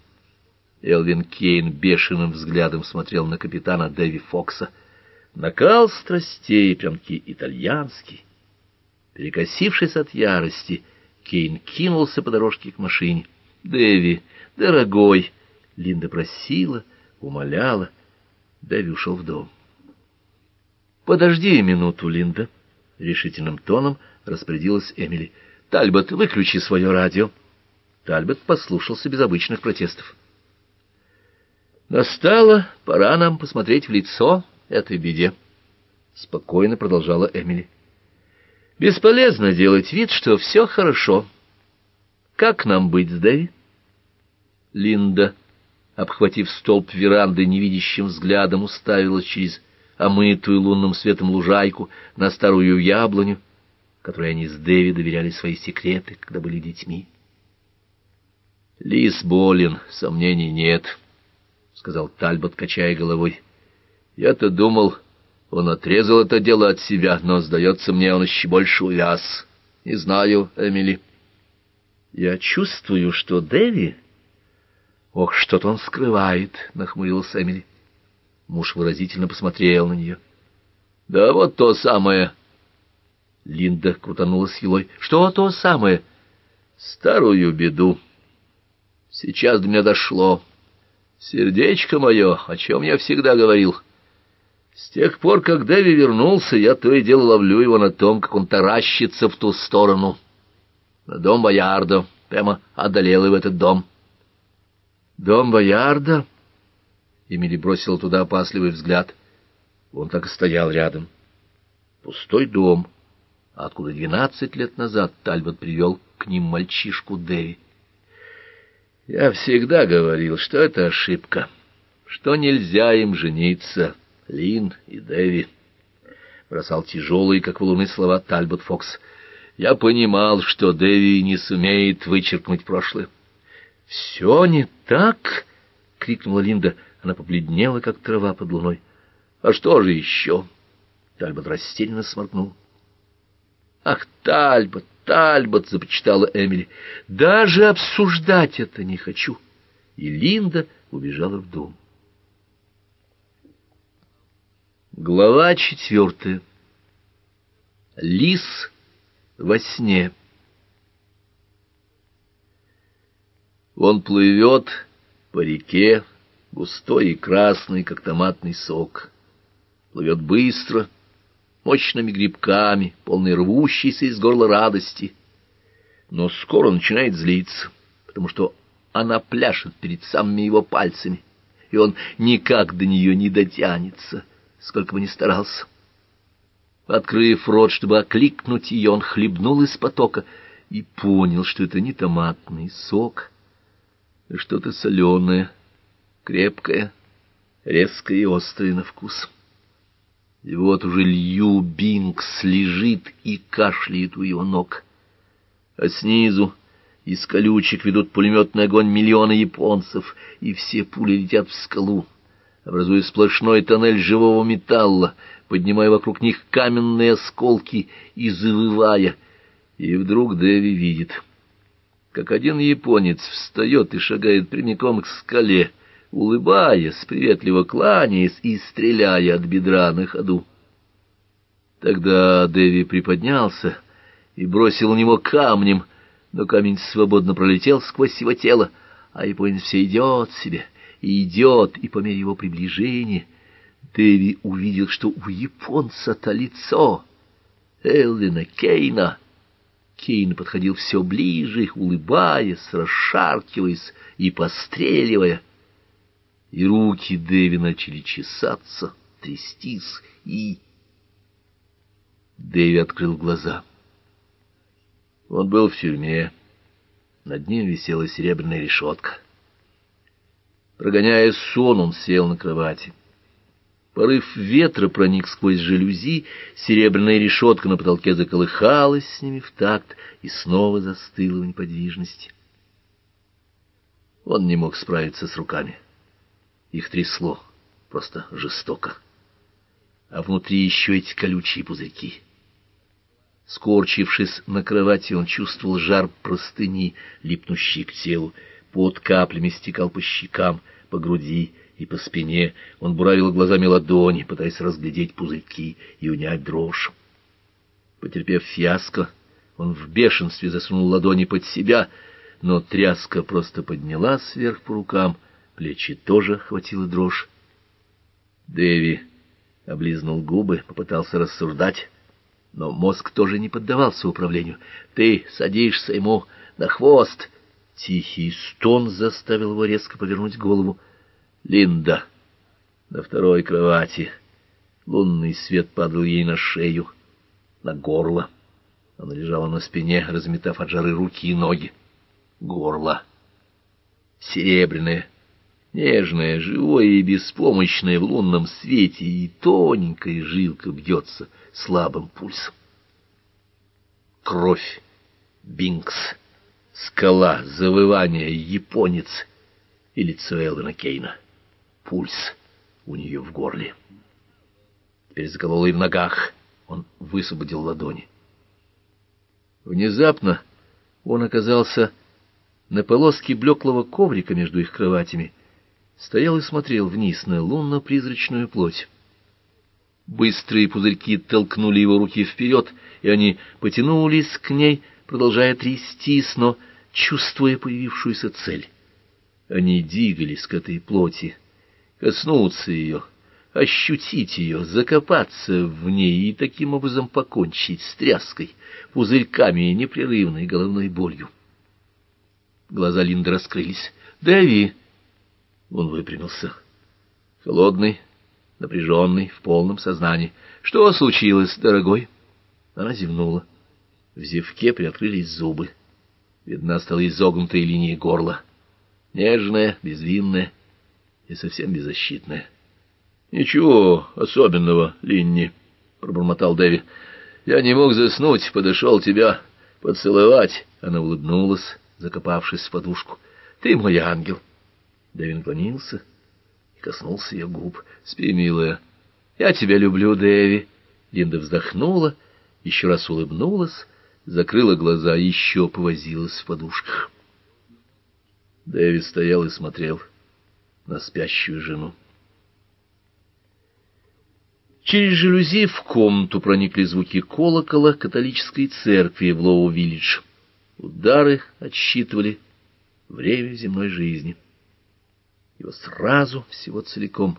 Элвин Кейн бешеным взглядом смотрел на капитана Дэви Фокса. Накал страстей, прям-таки итальянский. Перекосившись от ярости, Кейн кинулся по дорожке к машине. «Дэви, дорогой!» Линда просила, умоляла. Дэви ушел в дом. «Подожди минуту, Линда», — — решительным тоном распорядилась Эмили. — Тальбот, выключи свое радио. Тальбот послушался без обычных протестов. — Настала пора нам посмотреть в лицо этой беде, — спокойно продолжала Эмили. — Бесполезно делать вид, что все хорошо. Как нам быть с Дэви? Линда, обхватив столб веранды невидящим взглядом, уставилась через омытую лунным светом лужайку на старую яблоню, которой они с Дэви доверяли свои секреты, когда были детьми. — Лис болен, сомнений нет, — сказал Тальбот, качая головой. — Я-то думал, он отрезал это дело от себя, но, сдается мне, он еще больше увяз. Не знаю, Эмили. — Я чувствую, что Дэви... — Ох, что-то он скрывает, — нахмурился Эмили. Муж выразительно посмотрел на нее. — Да вот то самое. Линда крутанулась елой. — Что то самое? — Старую беду. Сейчас до меня дошло. Сердечко мое, о чем я всегда говорил. С тех пор, как Дэви вернулся, я то и дело ловлю его на том, как он таращится в ту сторону. На дом Боярда. Прямо одолел его этот дом. «Дом Боярда?» Эмили бросила туда опасливый взгляд. Он так и стоял рядом. Пустой дом, откуда 12 лет назад Тальбот привел к ним мальчишку Дэви. «Я всегда говорил, что это ошибка, что нельзя им жениться, Лин и Дэви», — бросал тяжелые, как валуны, слова Тальбот Фокс. «Я понимал, что Дэви не сумеет вычеркнуть прошлое». «Все не так!» — крикнула Линда. Она побледнела, как трава под луной. «А что же еще?» Тальбот растерянно сморгнул. «Ах, Тальбот, Тальбот!» — запричитала Эмили. «Даже обсуждать это не хочу!» И Линда убежала в дом. Глава 4. Лис во сне. Он плывет по реке, густой и красный, как томатный сок. Плывет быстро, мощными грибками, полной рвущейся из горла радости. Но скоро начинает злиться, потому что она пляшет перед самыми его пальцами, и он никак до нее не дотянется, сколько бы ни старался. Открыв рот, чтобы окликнуть ее, он хлебнул из потока и понял, что это не томатный сок, что-то соленое, крепкое, резкое и острое на вкус. И вот уже Лью Бинкс лежит и кашляет у его ног. А снизу из колючек ведут пулеметный огонь миллионы японцев, и все пули летят в скалу, образуя сплошной тоннель живого металла, поднимая вокруг них каменные осколки и завывая. И вдруг Дэви видит, как один японец встает и шагает прямиком к скале, улыбаясь, приветливо кланяясь и стреляя от бедра на ходу. Тогда Дэви приподнялся и бросил у него камнем, но камень свободно пролетел сквозь его тело, а японец все идет себе, и идет, и по мере его приближения Дэви увидел, что у японца-то лицо Элвина Кейна. Кейн подходил все ближе, улыбаясь, расшаркиваясь и постреливая. И руки Дэви начали чесаться, трястись, и... Дэви открыл глаза. Он был в тюрьме. Над ним висела серебряная решетка. Прогоняя сон, он сел на кровати. Порыв ветра проник сквозь жалюзи, серебряная решетка на потолке заколыхалась с ними в такт и снова застыла в неподвижности. Он не мог справиться с руками. Их трясло, просто жестоко. А внутри еще эти колючие пузырьки. Скорчившись на кровати, он чувствовал жар простыни, липнущей к телу, пот каплями стекал по щекам, по груди и по спине. Он буравил глазами ладони, пытаясь разглядеть пузырьки и унять дрожь. Потерпев фиаско, он в бешенстве засунул ладони под себя, но тряска просто поднялась вверх по рукам, плечи тоже охватила дрожь. Дэви облизнул губы, попытался рассуждать, Но мозг тоже не поддавался управлению. «Ты садишься ему на хвост!» Тихий стон заставил его резко повернуть голову. Линда на второй кровати. Лунный свет падал ей на шею, на горло. Она лежала на спине, разметав от жары руки и ноги. Горло. Серебряное, нежное, живое и беспомощное в лунном свете, и тоненькая жилка бьется слабым пульсом. Кровь. Бинкс. Скала. Завывание. Японец. И лицо Элвина Кейна. Пульс у нее в горле. Теперь закололо и в ногах. Он высвободил ладони. Внезапно он оказался на полоске блеклого коврика между их кроватями, стоял и смотрел вниз на лунно-призрачную плоть. Быстрые пузырьки толкнули его руки вперед, и они потянулись к ней, продолжая трястись, но чувствуя появившуюся цель. Они двигались к этой плоти, коснуться ее, ощутить ее, закопаться в ней и таким образом покончить с тряской, пузырьками и непрерывной головной болью. Глаза Линды раскрылись. «Дэви!» Он выпрямился. Холодный, напряженный, в полном сознании. «Что случилось, дорогой?» Она зевнула. В зевке приоткрылись зубы. Видна стала изогнутая линия горла. Нежная, безвинная и совсем беззащитная. «Ничего особенного, Линни», — пробормотал Дэви. «Я не мог заснуть, подошел тебя поцеловать». Она улыбнулась, закопавшись в подушку. «Ты мой ангел». Дэви наклонился и коснулся ее губ. «Спи, милая. Я тебя люблю, Дэви». Линда вздохнула, еще раз улыбнулась, закрыла глаза и еще повозилась в подушках. Дэви стоял и смотрел на спящую жену. Через жалюзи в комнату проникли звуки колокола католической церкви в Лоу-Виллидж. Удары отсчитывали время земной жизни. Его сразу, всего целиком,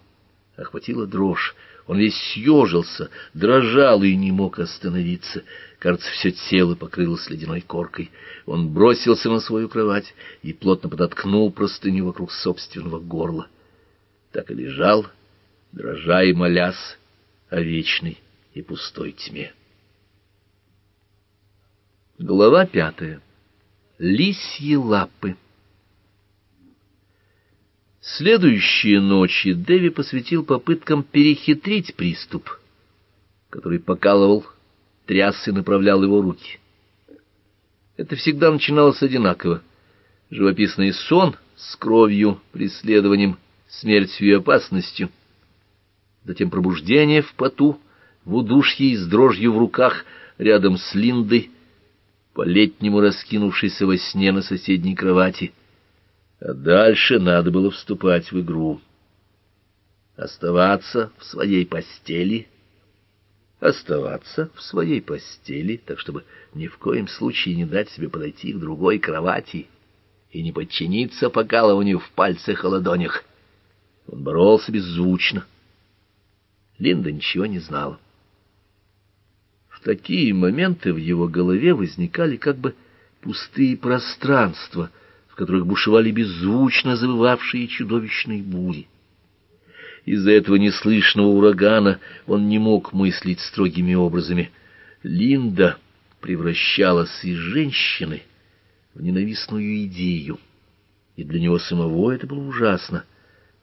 охватила дрожь. Он весь съежился, дрожал и не мог остановиться. Кажется, все тело покрылось ледяной коркой. Он бросился на свою кровать и плотно подоткнул простыню вокруг собственного горла. Так и лежал, дрожа и молясь о вечной и пустой тьме. Глава 5. Лисьи лапы. Следующие ночи Дэви посвятил попыткам перехитрить приступ, который покалывал, тряс и направлял его руки. Это всегда начиналось одинаково. Живописный сон с кровью, преследованием, смертью и опасностью. Затем пробуждение в поту, в удушье и с дрожью в руках, рядом с Линдой, по-летнему раскинувшейся во сне на соседней кровати. А дальше надо было вступать в игру. Оставаться в своей постели. Оставаться в своей постели, так чтобы ни в коем случае не дать себе подойти к другой кровати и не подчиниться покалыванию в пальцах и ладонях. Он боролся беззвучно. Линда ничего не знала. В такие моменты в его голове возникали как бы пустые пространства, в которых бушевали беззвучно завывавшие чудовищные бури. Из-за этого неслышного урагана он не мог мыслить строгими образами. Линда превращалась из женщины в ненавистную идею, и для него самого это было ужасно,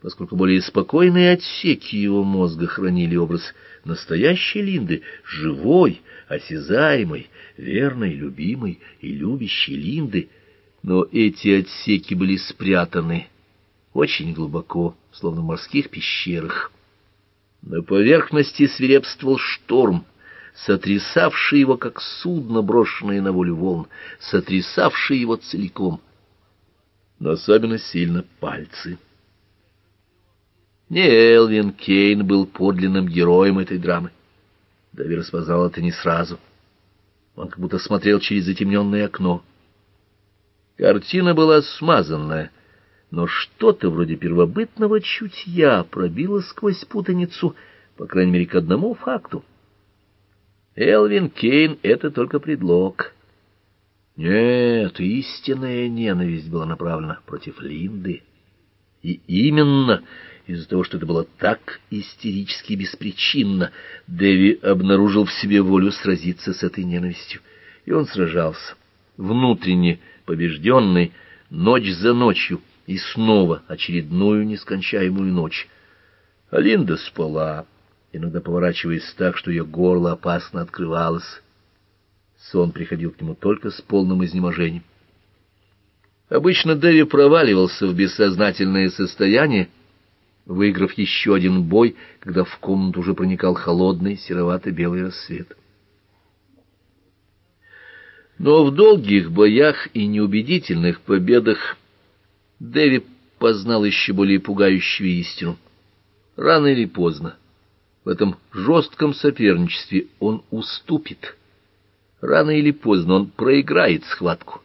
поскольку более спокойные отсеки его мозга хранили образ настоящей Линды, живой, осязаемой, верной, любимой и любящей Линды. Но эти отсеки были спрятаны очень глубоко, словно в морских пещерах. На поверхности свирепствовал шторм, сотрясавший его, как судно, брошенное на волю волн, сотрясавший его целиком, но особенно сильно пальцы. Не Элвин Кейн был подлинным героем этой драмы. Дэви распознал это не сразу. Он как будто смотрел через затемненное окно. Картина была смазанная, но что-то вроде первобытного чутья пробило сквозь путаницу, по крайней мере, к одному факту. Элвин Кейн — это только предлог. Нет, истинная ненависть была направлена против Линды. И именно из-за того, что это было так истерически беспричинно, Дэви обнаружил в себе волю сразиться с этой ненавистью. И он сражался, внутренне побежденный, ночь за ночью, и снова очередную нескончаемую ночь. А Линда спала, иногда поворачиваясь так, что ее горло опасно открывалось. Сон приходил к нему только с полным изнеможением. Обычно Дэви проваливался в бессознательное состояние, выиграв еще один бой, когда в комнату уже проникал холодный, серовато-белый рассвет. Но в долгих боях и неубедительных победах Дэви познал еще более пугающую истину. Рано или поздно в этом жестком соперничестве он уступит. Рано или поздно он проиграет схватку,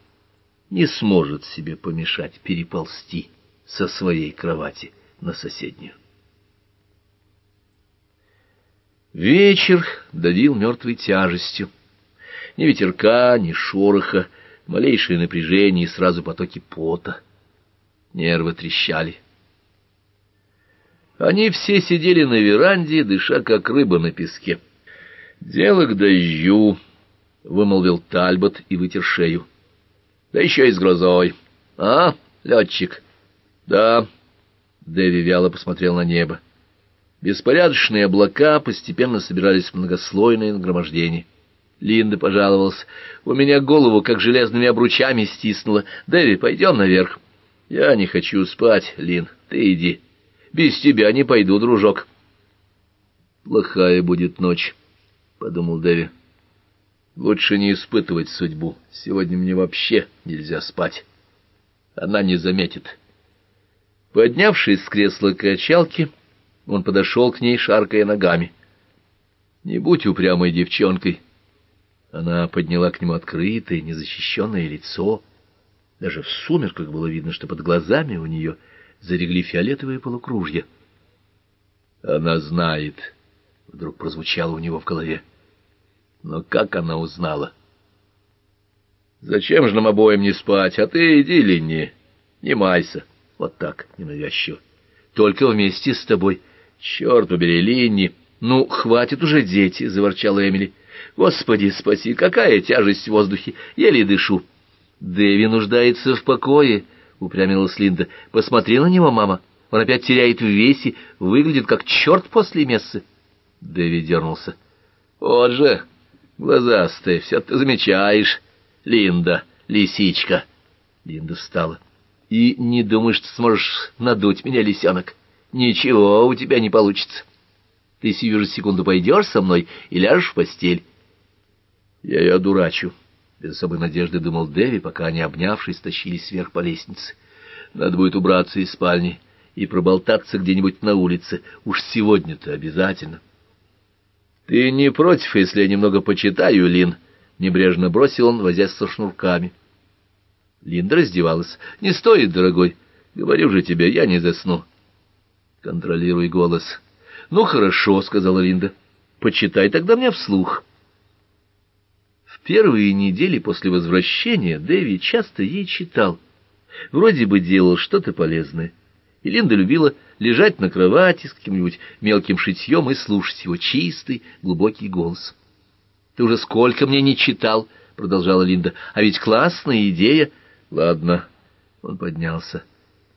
не сможет себе помешать переползти со своей кровати на соседнюю. Вечер давил мертвой тяжестью. Ни ветерка, ни шороха, малейшее напряжение и сразу потоки пота. Нервы трещали. Они все сидели на веранде, дыша как рыба на песке. «Дело к дождю», — вымолвил Тальбот и вытер шею. «Да еще и с грозой. А, летчик?» «Да». Дэви вяло посмотрел на небо. Беспорядочные облака постепенно собирались в многослойные нагромождения. Линда пожаловалась. «У меня голову как железными обручами стиснуло. Дэви, пойдем наверх». «Я не хочу спать, Лин. Ты иди. Без тебя не пойду, дружок». «Плохая будет ночь», — подумал Дэви. «Лучше не испытывать судьбу. Сегодня мне вообще нельзя спать. Она не заметит». Поднявшись с кресла качалки, он подошел к ней, шаркая ногами. «Не будь упрямой девчонкой». Она подняла к нему открытое, незащищенное лицо. Даже в сумерках было видно, что под глазами у нее залегли фиолетовые полукружья. «Она знает», — вдруг прозвучало у него в голове. «Но как она узнала?» «Зачем же нам обоим не спать? А ты иди, Линни, не майся». Вот так, ненавязчиво. «Только вместе с тобой». «Черт побери, Линни!» «Ну, хватит уже, дети!» — заворчала Эмили. «Господи, спаси! Какая тяжесть в воздухе! Еле дышу!» «Дэви нуждается в покое», — упрямилась Линда. «Посмотри на него, мама. Он опять теряет в весе, выглядит как черт после мессы». Дэви дернулся. «Вот же, глазастые, все ты замечаешь. Линда, лисичка». Линда встала. «И не думаешь, что сможешь надуть меня, лисенок? Ничего у тебя не получится. Ты сию же секунду пойдешь со мной и ляжешь в постель». «Я ее одурачу», — без особой надежды думал Дэви, пока они, обнявшись, тащились вверх по лестнице. «Надо будет убраться из спальни и проболтаться где-нибудь на улице. Уж сегодня-то обязательно». «Ты не против, если я немного почитаю, Лин?» — небрежно бросил он, возясь со шнурками. Линда раздевалась. «Не стоит, дорогой. Говорю же тебе, я не засну». «Контролируй голос». «Ну, хорошо», — сказала Линда. «Почитай тогда мне вслух». В первые недели после возвращения Дэви часто ей читал. Вроде бы делал что-то полезное. И Линда любила лежать на кровати с каким-нибудь мелким шитьем и слушать его чистый, глубокий голос. «Ты уже сколько мне не читал», — продолжала Линда. «А ведь классная идея». «Ладно». Он поднялся.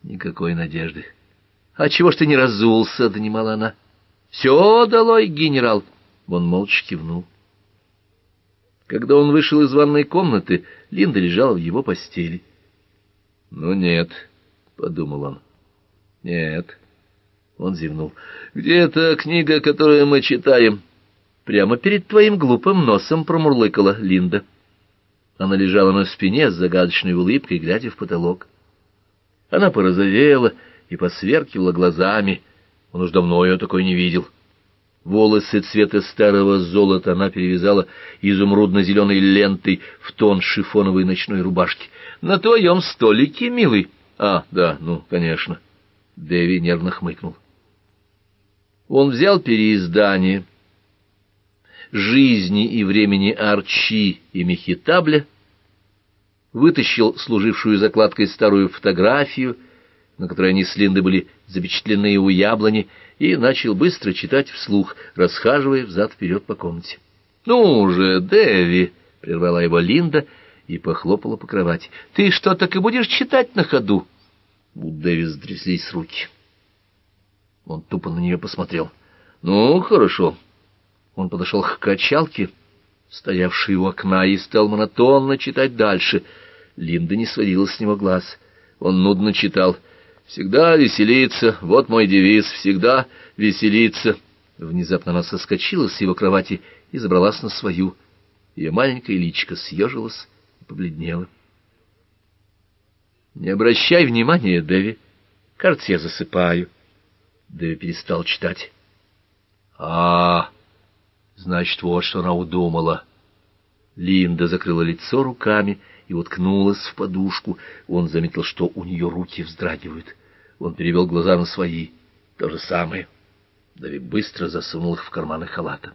«Никакой надежды». «А чего ж ты не разулся?» — донимала она. «Все долой, генерал!» Он молча кивнул. Когда он вышел из ванной комнаты, Линда лежала в его постели. «Ну нет», — подумал он. «Нет». Он зевнул. «Где эта книга, которую мы читаем?» «Прямо перед твоим глупым носом», — промурлыкала Линда. Она лежала на спине с загадочной улыбкой, глядя в потолок. Она порозовела и посверкивала глазами. Он уж давно ее такой не видел. Волосы цвета старого золота она перевязала изумрудно-зеленой лентой в тон шифоновой ночной рубашки. «На твоем столике, милый». «А, да, ну, конечно». Дэви нервно хмыкнул. Он взял переиздание жизни и времени Арчи и Мехитабля, вытащил служившую закладкой старую фотографию, на которой они с Линдой были запечатлены у яблони, и начал быстро читать вслух, расхаживая взад-вперед по комнате. — Ну же, Дэви! — прервала его Линда и похлопала по кровати. — Ты что, так и будешь читать на ходу? У Дэви затряслись руки. Он тупо на нее посмотрел. — Ну, хорошо. Он подошел к качалке, стоявшей у окна, и стал монотонно читать дальше. Линда не сводила с него глаз. Он нудно читал. «Всегда веселиться, вот мой девиз, всегда веселиться». Внезапно она соскочила с его кровати и забралась на свою. Ее маленькое личико съежилось и побледнело. «Не обращай внимания, Дэви. Кажется, я засыпаю». Дэви перестал читать. Значит, вот что она удумала. Линда закрыла лицо руками и уткнулась в подушку. Он заметил, что у нее руки вздрагивают. Он перевел глаза на свои. То же самое. Дэви быстро засунул их в карманы халата.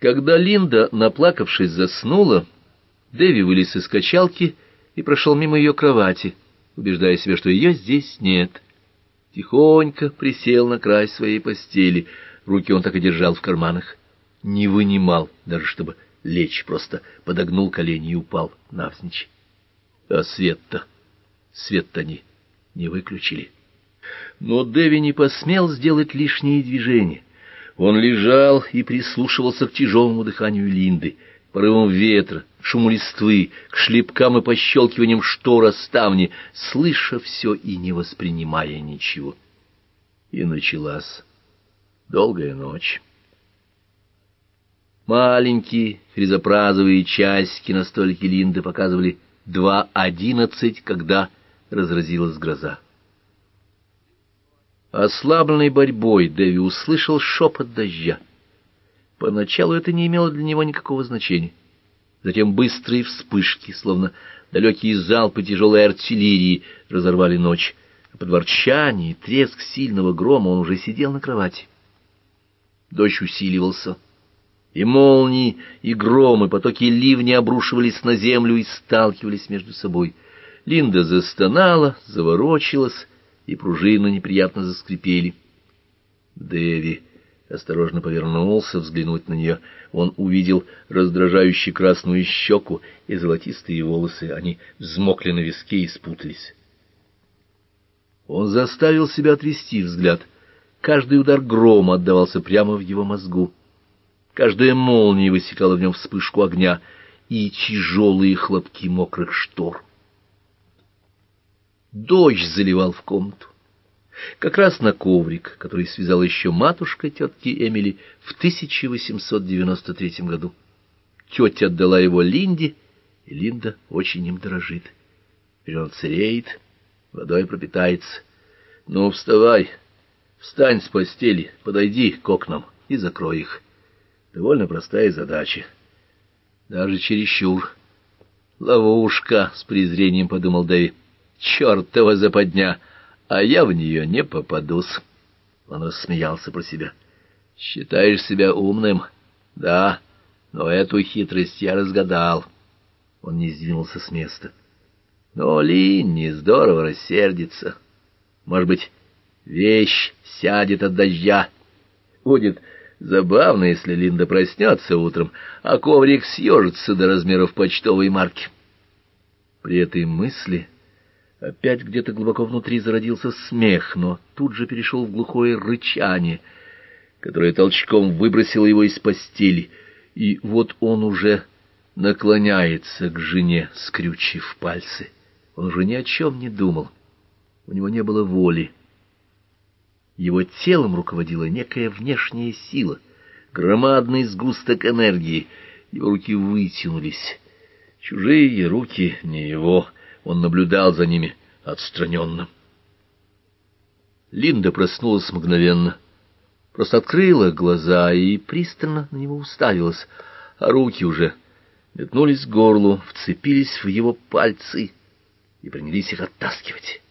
Когда Линда, наплакавшись, заснула, Дэви вылез из качалки и прошел мимо ее кровати, убеждая себя, что ее здесь нет. Тихонько присел на край своей постели. Руки он так и держал в карманах. Не вынимал, даже чтобы лечь, просто подогнул колени и упал навзничь. А свет-то они не выключили. Но Дэви не посмел сделать лишние движения. Он лежал и прислушивался к тяжелому дыханию Линды, порывам ветра, шуму листвы, к шлепкам и пощелкиваниям штор о ставни, слыша все и не воспринимая ничего. И началась долгая ночь. Маленькие хризопразовые часики на столике Линды показывали 2:11, когда разразилась гроза. Ослабленной борьбой Дэви услышал шепот дождя. Поначалу это не имело для него никакого значения. Затем быстрые вспышки, словно далекие залпы тяжелой артиллерии, разорвали ночь. Под ворчание и треск сильного грома он уже сидел на кровати. Дождь усиливался. И молнии, и громы, потоки ливня обрушивались на землю и сталкивались между собой. Линда застонала, заворочилась, и пружины неприятно заскрипели. Дэви осторожно повернулся взглянуть на нее. Он увидел раздражающую красную щеку и золотистые волосы. Они взмокли на виске и спутались. Он заставил себя отвести взгляд. Каждый удар грома отдавался прямо в его мозгу. Каждая молния высекала в нем вспышку огня и тяжелые хлопки мокрых штор. Дождь заливал в комнату. Как раз на коврик, который связала еще матушка тетки Эмили в 1893 году. Тетя отдала его Линде, и Линда очень им дорожит. Теперь он цареет, водой пропитается. Ну, вставай, встань с постели, подойди к окнам и закрой их. Довольно простая задача. Даже чересчур. Ловушка, с презрением подумал Дэви. Чертова западня, а я в нее не попадусь. Он рассмеялся про себя. Считаешь себя умным? Да, но эту хитрость я разгадал. Он не сдвинулся с места. Но Линни здорово рассердится. Может быть, вещь сядет от дождя. Будет... Забавно, если Линда проснется утром, а коврик съежится до размеров почтовой марки. При этой мысли опять где-то глубоко внутри зародился смех, но тут же перешел в глухое рычание, которое толчком выбросило его из постели, и вот он уже наклоняется к жене, скрючив пальцы. Он уже ни о чем не думал, у него не было воли. Его телом руководила некая внешняя сила, громадный сгусток энергии. Его руки вытянулись. Чужие руки, не его. Он наблюдал за ними отстраненно. Линда проснулась мгновенно. Просто открыла глаза и пристально на него уставилась. А руки уже метнулись к горлу, вцепились в его пальцы и принялись их оттаскивать.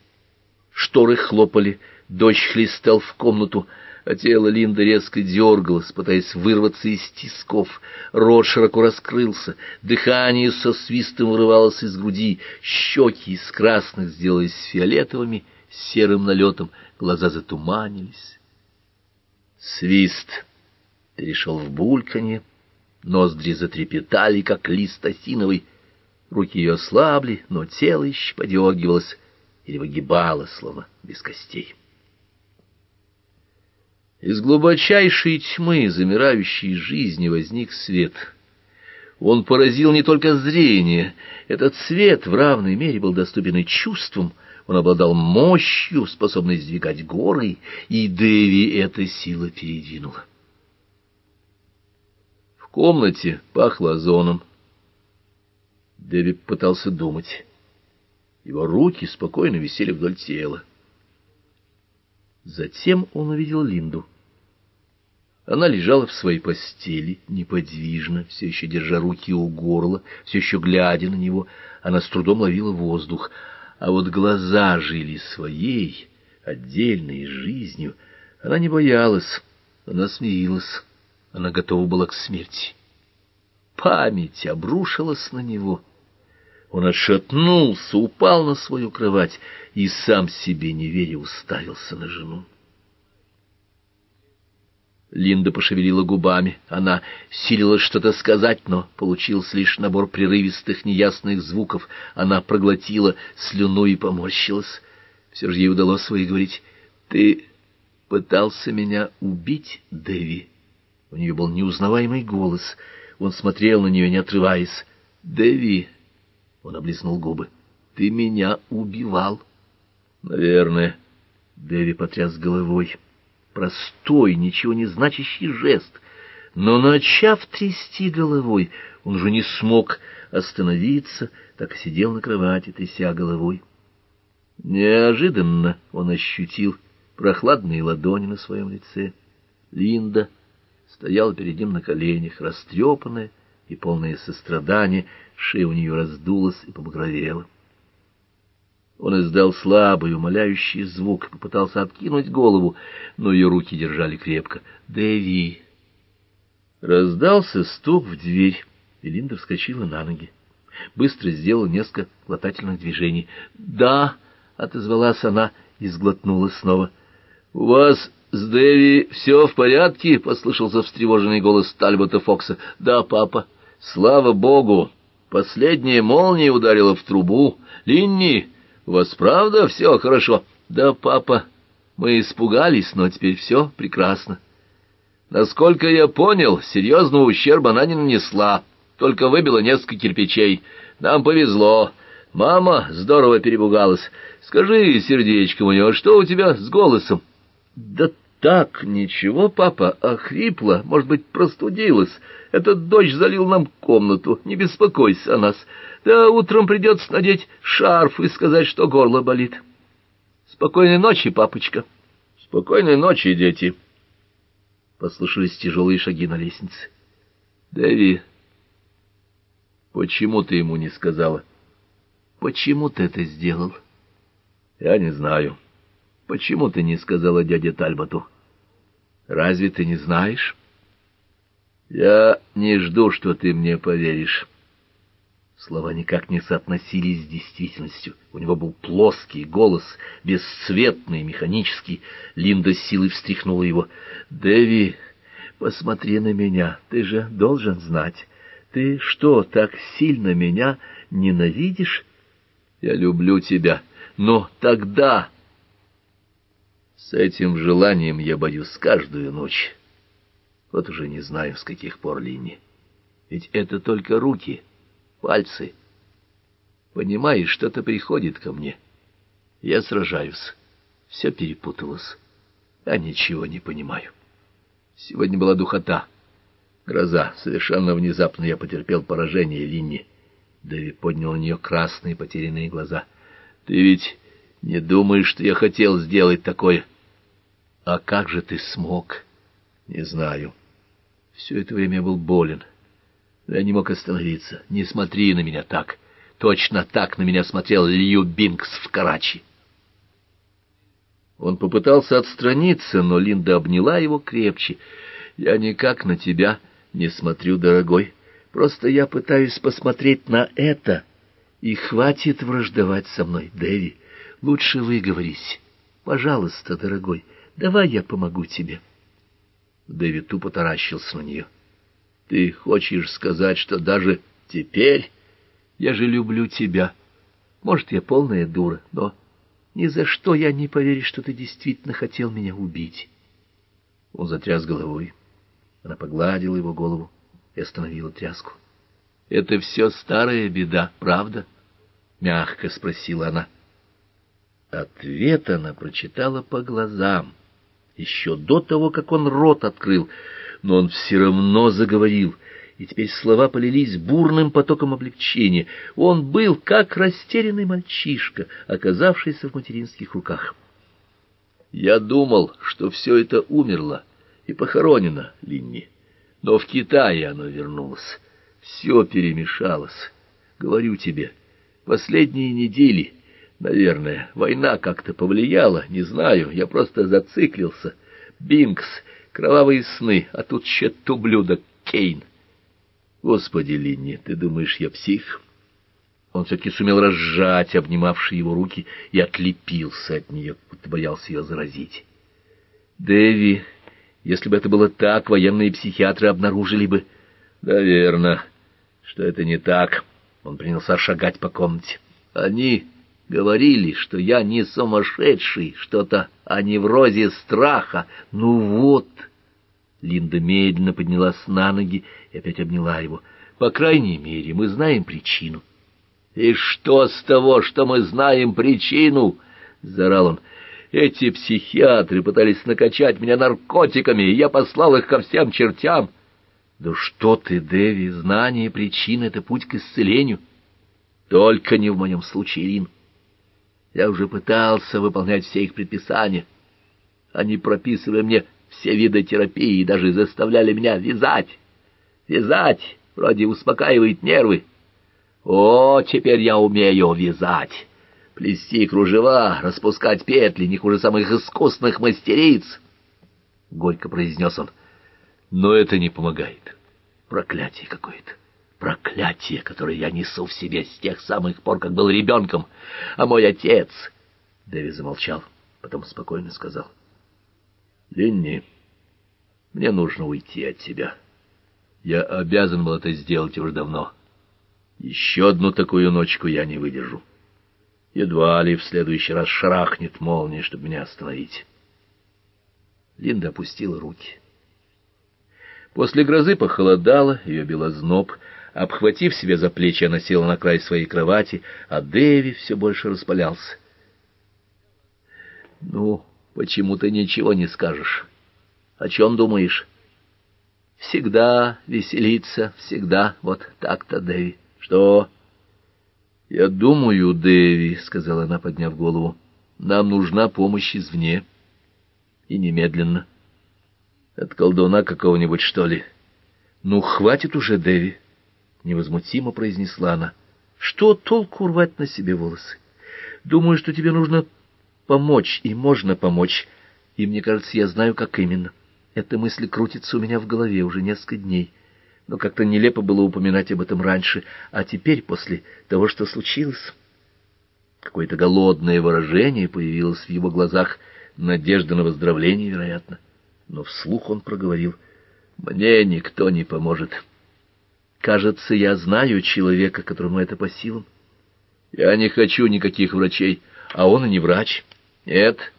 Шторы хлопали, дождь хлестал в комнату, а тело Линды резко дергалось, пытаясь вырваться из тисков. Рот широко раскрылся, дыхание со свистом вырывалось из груди, щеки из красных сделались фиолетовыми, с серым налетом, глаза затуманились. Свист перешел в бульканье, ноздри затрепетали, как лист осиновый. Руки ее ослабли, но тело еще подергивалось или выгибалось, словно без костей. Из глубочайшей тьмы, замирающей жизни, возник свет. Он поразил не только зрение. Этот свет в равной мере был доступен и чувствам. Он обладал мощью, способной сдвигать горы, и Дэви эта сила передвинула. В комнате пахло озоном. Дэви пытался думать. Его руки спокойно висели вдоль тела. Затем он увидел Линду. Она лежала в своей постели, неподвижно, все еще держа руки у горла, все еще глядя на него. Она с трудом ловила воздух. А вот глаза жили своей, отдельной жизнью. Она не боялась, она смирилась, она готова была к смерти. Память обрушилась на него. Он отшатнулся, упал на свою кровать и сам себе не веря уставился на жену. Линда пошевелила губами. Она силилась что-то сказать, но получился лишь набор прерывистых неясных звуков. Она проглотила слюну и поморщилась. Все же ей удалось выговорить: «Ты пытался меня убить, Дэви?» У нее был неузнаваемый голос. Он смотрел на нее, не отрываясь. «Дэви!» Он облизнул губы. «Ты меня убивал?» «Наверное». Дэви потряс головой. Простой, ничего не значащий жест. Но, начав трясти головой, он уже не смог остановиться, так и сидел на кровати, тряся головой. Неожиданно он ощутил прохладные ладони на своем лице. Линда стояла перед ним на коленях, растрепанная и полная сострадания. Шея у нее раздулась и побагровела. Он издал слабый, умоляющий звук и попытался откинуть голову, но ее руки держали крепко. «Дэви!» Раздался стук в дверь, и Линда вскочила на ноги. Быстро сделала несколько глотательных движений. «Да!» — отозвалась она и сглотнула снова. «У вас с Дэви все в порядке?» — послышался встревоженный голос Тальбота Фокса. «Да, папа!» «Слава Богу! Последняя молния ударила в трубу. Линни! У вас правда все хорошо?» «Да, папа, мы испугались, но теперь все прекрасно». «Насколько я понял, серьезного ущерба она не нанесла, только выбила несколько кирпичей. Нам повезло. Мама здорово перепугалась. Скажи, сердечко мое, что у тебя с голосом?» «Да так, ничего, папа, охрипло, может быть, простудилась. Этот дождь залил нам комнату, не беспокойся о нас. Да утром придется надеть шарф и сказать, что горло болит. Спокойной ночи, папочка». «Спокойной ночи, дети». Послышались тяжелые шаги на лестнице. «Дэви, почему ты ему не сказала?» «Почему ты это сделал?» «Я не знаю». «Почему ты не сказала дяде Тальботу?» «Разве ты не знаешь?» «Я не жду, что ты мне поверишь». Слова никак не соотносились с действительностью. У него был плоский голос, бесцветный, механический. Линда с силой встряхнула его. «Дэви, посмотри на меня, ты же должен знать. Ты что, так сильно меня ненавидишь?» «Я люблю тебя, но тогда...» «С этим желанием я борюсь каждую ночь. Вот уже не знаю, с каких пор, Линни. Ведь это только руки, пальцы. Понимаешь, что-то приходит ко мне. Я сражаюсь. Все перепуталось. Я ничего не понимаю. Сегодня была духота, гроза. Совершенно внезапно я потерпел поражение, Линни». Дэви поднял на нее красные потерянные глаза. «Ты ведь... не думаешь, что я хотел сделать такое?» «А как же ты смог?» «Не знаю. Все это время я был болен. Но я не мог остановиться. Не смотри на меня так. Точно так на меня смотрел Лью Бинкс в Карачи». Он попытался отстраниться, но Линда обняла его крепче. «Я никак на тебя не смотрю, дорогой. Просто я пытаюсь посмотреть на это. И хватит враждовать со мной, Дэви. Лучше выговорись. Пожалуйста, дорогой, давай я помогу тебе». Дэви тупо таращился на нее. «Ты хочешь сказать, что даже теперь? Я же люблю тебя. Может, я полная дура, но ни за что я не поверю, что ты действительно хотел меня убить». Он затряс головой. Она погладила его голову и остановила тряску. «Это все старая беда, правда?» — мягко спросила она. Ответ она прочитала по глазам еще до того, как он рот открыл, но он все равно заговорил, и теперь слова полились бурным потоком облегчения. Он был как растерянный мальчишка, оказавшийся в материнских руках. «Я думал, что все это умерло и похоронено, Линни, но в Китае оно вернулось. Все перемешалось. Говорю тебе, последние недели, наверное, война как-то повлияла, не знаю, я просто зациклился. Бинкс, кровавые сны, а тут чет ублюдок Кейн. Господи, Линни, ты думаешь, я псих?» Он все-таки сумел разжать обнимавшие его руки и отлепился от нее, будто боялся ее заразить. «Дэви, если бы это было так, военные психиатры обнаружили бы...» «Наверное, что это не так». Он принялся шагать по комнате. «Они говорили, что я не сумасшедший, что-то о неврозе страха. Ну вот...» Линда медленно поднялась на ноги и опять обняла его. «По крайней мере, мы знаем причину». «И что с того, что мы знаем причину?» — заорал он. «Эти психиатры пытались накачать меня наркотиками, и я послал их ко всем чертям». «Да что ты, Дэви, знание причин — это путь к исцелению». «Только не в моем случае, Лин. Я уже пытался выполнять все их предписания. Они прописывали мне все виды терапии и даже заставляли меня вязать. Вязать вроде успокаивает нервы. О, теперь я умею вязать. Плести кружева, распускать петли, не хуже самых искусных мастериц», — горько произнес он. «Но это не помогает. Проклятие какое-то. Проклятие, которое я несу в себе с тех самых пор, как был ребенком. А мой отец...» Дэви замолчал, потом спокойно сказал. «Линни, мне нужно уйти от тебя. Я обязан был это сделать уже давно. Еще одну такую ночку я не выдержу. Едва ли в следующий раз шарахнет молния, чтобы меня остановить». Линда опустила руки. После грозы похолодало, ее било зноб. Обхватив себя за плечи, она села на край своей кровати, а Дэви все больше распалялся. «Ну, почему ты ничего не скажешь? О чем думаешь?» «Всегда веселиться, всегда вот так-то, Дэви». «Что?» «Я думаю, Дэви, — сказала она, подняв голову, — нам нужна помощь извне. И немедленно». «От колдуна какого-нибудь, что ли?» «Ну, хватит уже, Дэви», — невозмутимо произнесла она. «Что толку рвать на себе волосы? Думаю, что тебе нужно помочь, и можно помочь. И мне кажется, я знаю, как именно. Эта мысль крутится у меня в голове уже несколько дней. Но как-то нелепо было упоминать об этом раньше. А теперь, после того, что случилось...» Какое-то голодное выражение появилось в его глазах. Надежда на выздоровление, вероятно. Но вслух он проговорил: «Мне никто не поможет. Кажется, я знаю человека, которому это по силам». «Я не хочу никаких врачей». «А он и не врач». «Нет».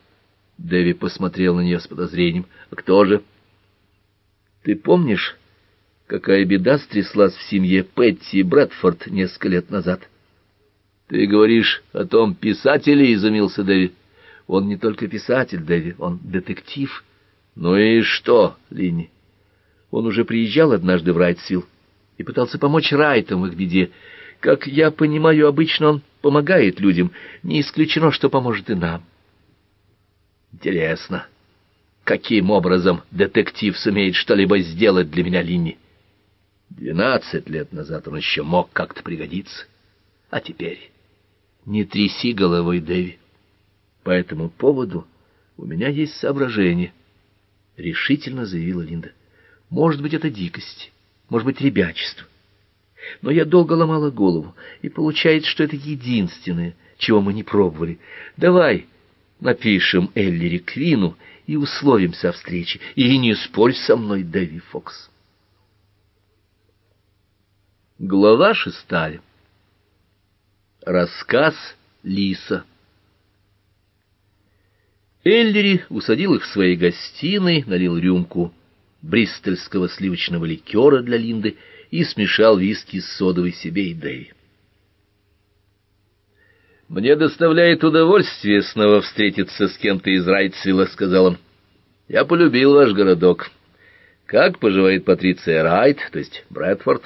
Дэви посмотрел на нее с подозрением. «А кто же?» «Ты помнишь, какая беда стряслась в семье Пэтти Брэдфорд несколько лет назад?» «Ты говоришь о том писателе?» — изумился Дэви. «Он не только писатель, Дэви, он детектив». «Ну и что, Линни?» «Он уже приезжал однажды в Райтсвилл и пытался помочь Райтам в их беде. Как я понимаю, обычно он помогает людям. Не исключено, что поможет и нам». «Интересно, каким образом детектив сумеет что-либо сделать для меня, Линни? 12 лет назад он еще мог как-то пригодиться. А теперь...» «Не тряси головой, Дэви. По этому поводу У меня есть соображение, — решительно заявила Линда. Может быть, это дикость, может быть, ребячество. Но я долго ломала голову, и получается, что это единственное, чего мы не пробовали. Давай напишем Эллери Квину и условимся о встрече, и не спорь со мной, Дэви Фокс. Глава 6. Рассказ Лиса. Эллери усадил их в своей гостиной, налил рюмку бристольского сливочного ликера для Линды и смешал виски с содовой себе и Дэви. «Мне доставляет удовольствие снова встретиться с кем-то из Райтсвилла», — сказал он. «Я полюбил ваш городок. Как поживает Патриция Райт, то есть Брэдфорд?»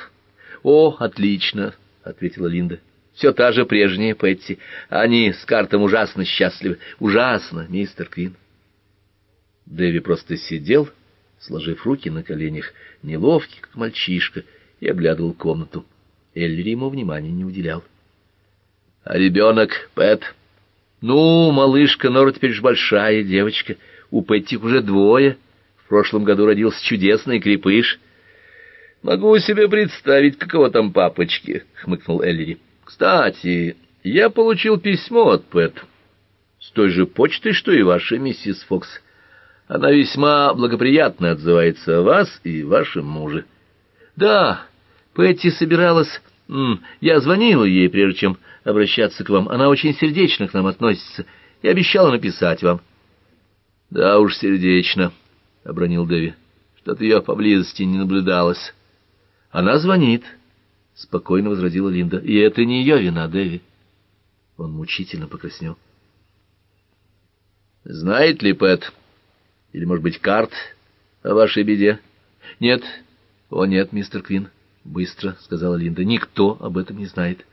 «О, отлично», — ответила Линда. «Все та же прежняя Пэтти. Они с Картом ужасно счастливы. Ужасно, мистер Квин». Дэви просто сидел, сложив руки на коленях, неловкий, как мальчишка, и оглядывал комнату. Эллери ему внимания не уделял. — А ребенок, Пэт? — Ну, малышка Нора теперь же большая девочка. У Пэтти уже двое. В прошлом году родился чудесный крепыш. — Могу себе представить, какого там папочки, — хмыкнул Эллери. — Кстати, я получил письмо от Пэт с той же почтой, что и ваша миссис Фокс. Она весьма благоприятно отзывается о вас и вашем муже. — Да, Пэтти собиралась... Я звонила ей, прежде чем обращаться к вам. Она очень сердечно к нам относится и обещала написать вам. — Да уж, сердечно, — обронил Дэви. — Что-то ее поблизости не наблюдалось. — Она звонит, — спокойно возразила Линда. — И это не ее вина, Дэви. Он мучительно покраснел. — Знает ли Пэт? Или, может быть, Карт о вашей беде? — Нет. — О, нет, мистер Квин, — быстро сказала Линда. — Никто об этом не знает.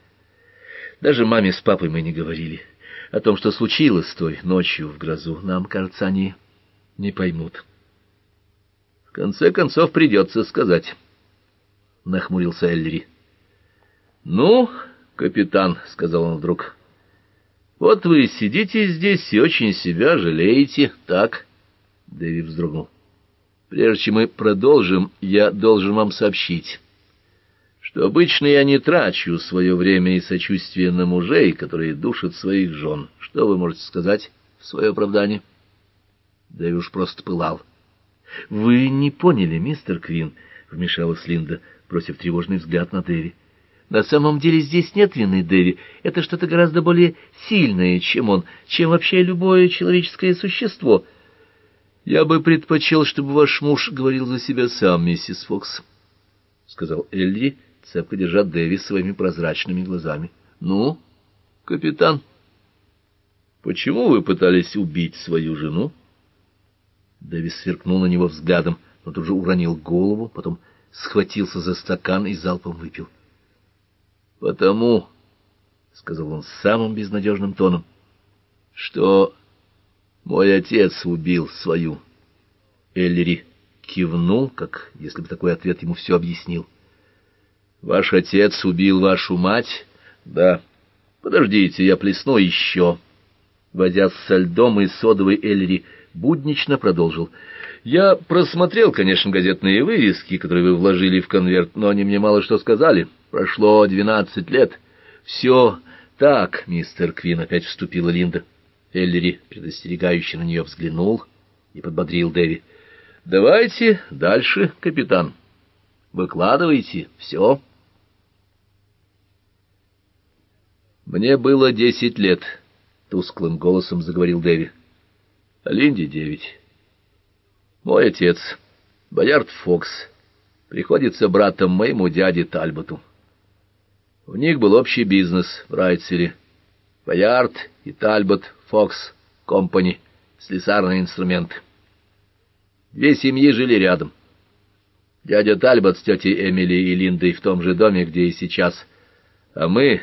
Даже маме с папой мы не говорили о том, что случилось той ночью в грозу. Нам, кажется, они не поймут. — В конце концов, придется сказать, — нахмурился Эллери. — Ну, капитан, — сказал он вдруг, — вот вы сидите здесь и очень себя жалеете, так? Дэви вздрогнул. — Прежде чем мы продолжим, я должен вам сообщить, что обычно я не трачу свое время и сочувствие на мужей, которые душат своих жен. Что вы можете сказать в свое оправдание? Дэви уж просто пылал. — Вы не поняли, мистер Квин, — вмешалась Линда, бросив тревожный взгляд на Дэви. — На самом деле здесь нет вины, Дэви. Это что-то гораздо более сильное, чем он, чем вообще любое человеческое существо. — Я бы предпочел, чтобы ваш муж говорил за себя сам, миссис Фокс, — сказал Элли, цепко держа Дэви своими прозрачными глазами. — Ну, капитан, почему вы пытались убить свою жену? Дэви сверкнул на него взглядом, но тут же уронил голову, потом схватился за стакан и залпом выпил. — Потому, — сказал он самым безнадежным тоном, — что мой отец убил свою. Эллери кивнул, как если бы такой ответ ему все объяснил. «Ваш отец убил вашу мать?» «Да». «Подождите, я плесну еще». Водя со льдом и содовой, Эллери буднично продолжил. «Я просмотрел, конечно, газетные вырезки, которые вы вложили в конверт, но они мне мало что сказали. Прошло 12 лет». «Все так, мистер Квин», — опять вступила Линда. Эллери предостерегающе на нее взглянул и подбодрил Дэви. «Давайте дальше, капитан. Выкладывайте все». «Мне было 10 лет», — тусклым голосом заговорил Дэви. «А Линде 9. Мой отец, Боярд Фокс, приходится братом моему дяде Тальботу. У них был общий бизнес в Райтсвилле. Боярд и Тальбот Фокс Компани, слесарные инструменты. Две семьи жили рядом. Дядя Тальбот с тетей Эмили и Линдой в том же доме, где и сейчас. А мы,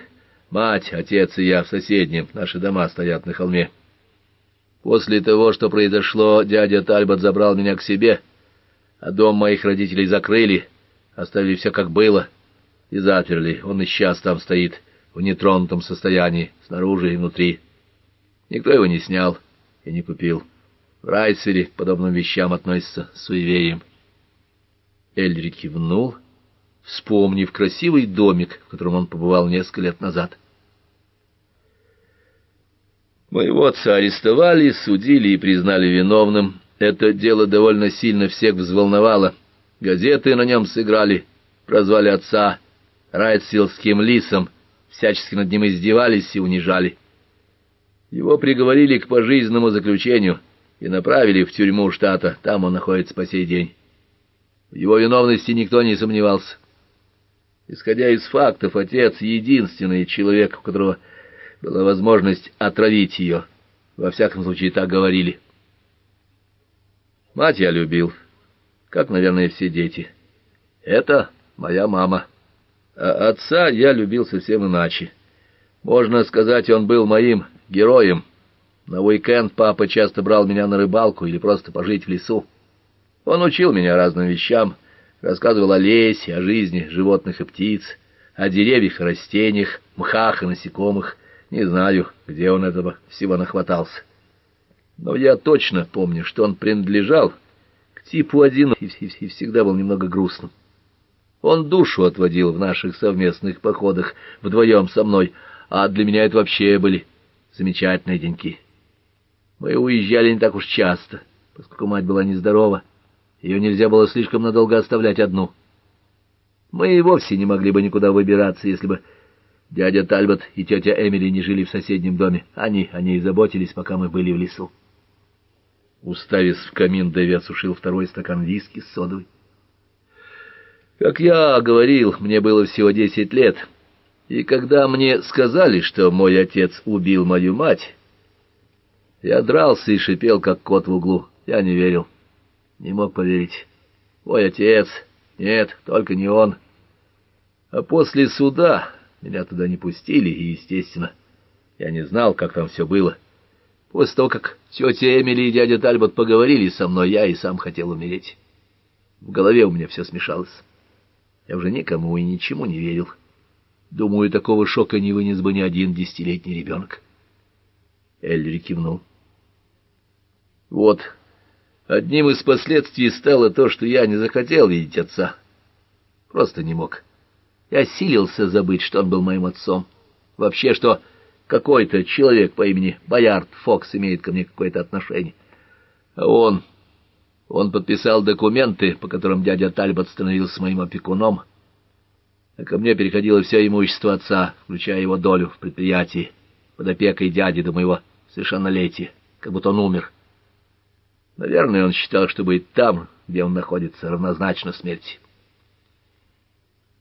мать, отец и я, в соседнем. Наши дома стоят на холме. После того, что произошло, дядя Тальбот забрал меня к себе, а дом моих родителей закрыли, оставили все как было и заперли. Он и сейчас там стоит, в нетронутом состоянии, снаружи и внутри. Никто его не снял и не купил. В Райтсвилле к подобным вещам относятся с суеверием. Эллери кивнул, вспомнив красивый домик, в котором он побывал несколько лет назад. «Моего отца арестовали, судили и признали виновным. Это дело довольно сильно всех взволновало. Газеты на нем сыграли, прозвали отца райтсвиллским лисом, всячески над ним издевались и унижали. Его приговорили к пожизненному заключению и направили в тюрьму штата. Там он находится по сей день. В его виновности никто не сомневался. Исходя из фактов, отец — единственный человек, у которого была возможность отравить ее. Во всяком случае, так говорили. Мать я любил, как, наверное, все дети. Это моя мама. А отца я любил совсем иначе. Можно сказать, он был моим героем. На уикенд папа часто брал меня на рыбалку или просто пожить в лесу. Он учил меня разным вещам, рассказывал о лесе, о жизни животных и птиц, о деревьях и растениях, мхах и насекомых. Не знаю, где он этого всего нахватался. Но я точно помню, что он принадлежал к типу один и всегда был немного грустным. Он душу отводил в наших совместных походах вдвоем со мной, а для меня это вообще были замечательные деньки. Мы уезжали не так уж часто, поскольку мать была нездорова. Ее нельзя было слишком надолго оставлять одну. Мы и вовсе не могли бы никуда выбираться, если бы дядя Тальбот и тетя Эмили не жили в соседнем доме. Они о ней заботились, пока мы были в лесу». Уставясь в камин, Дэви осушил второй стакан виски с содовой. «Как я говорил, мне было всего 10 лет, и когда мне сказали, что мой отец убил мою мать, я дрался и шипел, как кот в углу. Я не верил. Не мог поверить. Мой отец. Нет, только не он. А после суда меня туда не пустили, и, естественно, я не знал, как там все было. После того, как тетя Эмили и дядя Тальбот поговорили со мной, я и сам хотел умереть. В голове у меня все смешалось. Я уже никому и ничему не верил. Думаю, такого шока не вынес бы ни один 10-летний ребенок». Эллери кивнул. «Вот. Одним из последствий стало то, что я не захотел видеть отца. Просто не мог. Я силился забыть, что он был моим отцом. Вообще, что какой-то человек по имени Боярд Фокс имеет ко мне какое-то отношение. А он подписал документы, по которым дядя Тальбот становился моим опекуном, а ко мне переходило все имущество отца, включая его долю в предприятии, под опекой дяди до моего совершеннолетия, как будто он умер. Наверное, он считал, что быть там, где он находится, равнозначно смерти».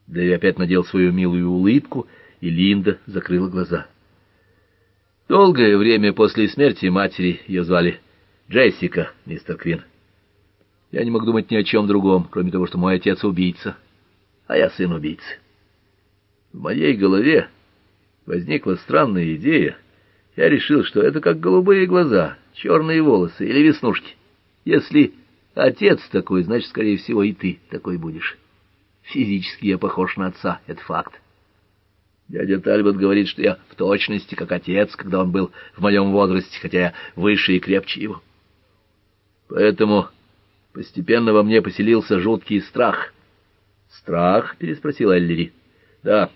Дэви опять надел свою милую улыбку, и Линда закрыла глаза. «Долгое время после смерти матери, ее звали Джессика, мистер Квин, я не мог думать ни о чем другом, кроме того, что мой отец убийца, а я сын убийцы. В моей голове возникла странная идея. Я решил, что это как голубые глаза, черные волосы или веснушки. Если отец такой, значит, скорее всего, и ты такой будешь. Физически я похож на отца, это факт. Дядя Тальбот говорит, что я в точности как отец, когда он был в моем возрасте, хотя я выше и крепче его. Поэтому постепенно во мне поселился жуткий страх». «Страх?» — переспросила Эллери. «Да,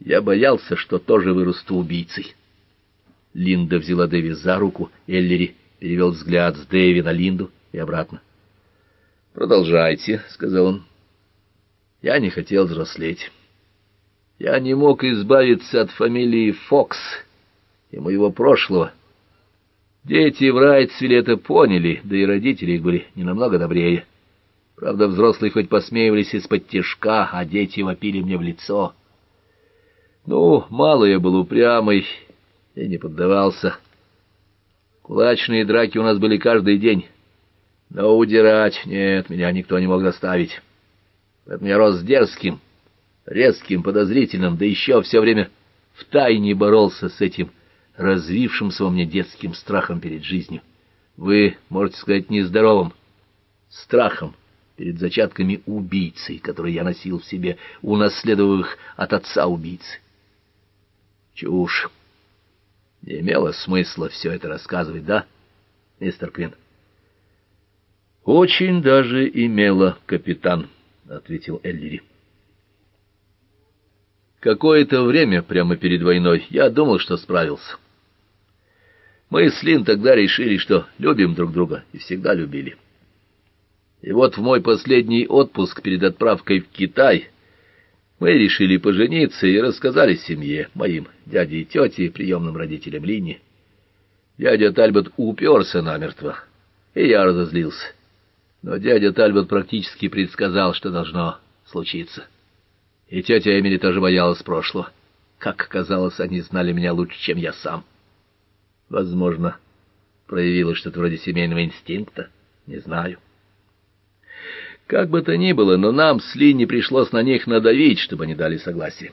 я боялся, что тоже вырасту убийцей». Линда взяла Дэви за руку, Эллери перевел взгляд с Дэви на Линду и обратно. «Продолжайте», — сказал он. «Я не хотел взрослеть. Я не мог избавиться от фамилии Фокс и моего прошлого. Дети в Райтсвилле это поняли, да и родители их были не намного добрее. Правда, взрослые хоть посмеивались из-под тишка, а дети вопили мне в лицо. Ну, мало я был упрямый и не поддавался. Кулачные драки у нас были каждый день. Но удирать, нет, меня никто не мог заставить. Поэтому я рос дерзким, резким, подозрительным, да еще все время втайне боролся с этим развившимся во мне детским страхом перед жизнью. Вы можете сказать нездоровым страхом перед зачатками убийцы, которые я носил в себе, унаследовав их от отца убийцы. Чушь. Не имело смысла все это рассказывать, да, мистер Квин? Очень даже имела, капитан, — ответил Эллери. Какое-то время, прямо перед войной, я думал, что справился. Мы с Лин тогда решили, что любим друг друга и всегда любили. И вот в мой последний отпуск перед отправкой в Китай мы решили пожениться и рассказали семье, моим дяде и тете, приемным родителям Лини. Дядя Тальбот уперся намертво, и я разозлился. Но дядя Тальбот практически предсказал, что должно случиться. И тетя Эмили тоже боялась прошлого. Как оказалось, они знали меня лучше, чем я сам. Возможно, проявилось что-то вроде семейного инстинкта, не знаю. Как бы то ни было, но нам с Линни пришлось на них надавить, чтобы они дали согласие.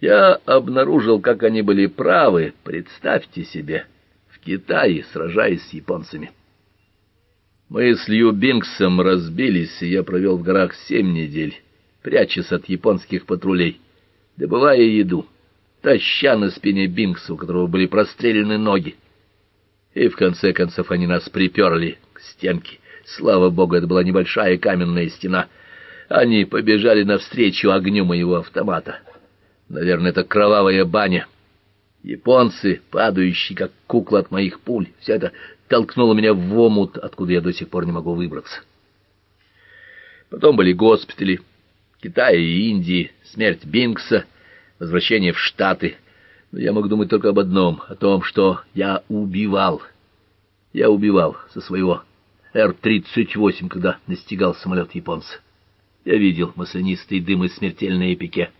Я обнаружил, как они были правы, представьте себе, в Китае, сражаясь с японцами. Мы с Лью Бинксом разбились, и я провел в горах 7 недель, прячась от японских патрулей, добывая еду, таща на спине Бинкса, у которого были прострелены ноги. И в конце концов они нас приперли к стенке. Слава богу, это была небольшая каменная стена. Они побежали навстречу огню моего автомата. Наверное, это кровавая баня. Японцы, падающие, как кукла от моих пуль, все это толкнуло меня в омут, откуда я до сих пор не могу выбраться. Потом были госпитали Китая и Индии, смерть Бинкса, возвращение в Штаты. Но я мог думать только об одном, о том, что я убивал. Я убивал со своего Р-38, когда настигал самолет японца. Я видел маслянистый дым и смертельное пике.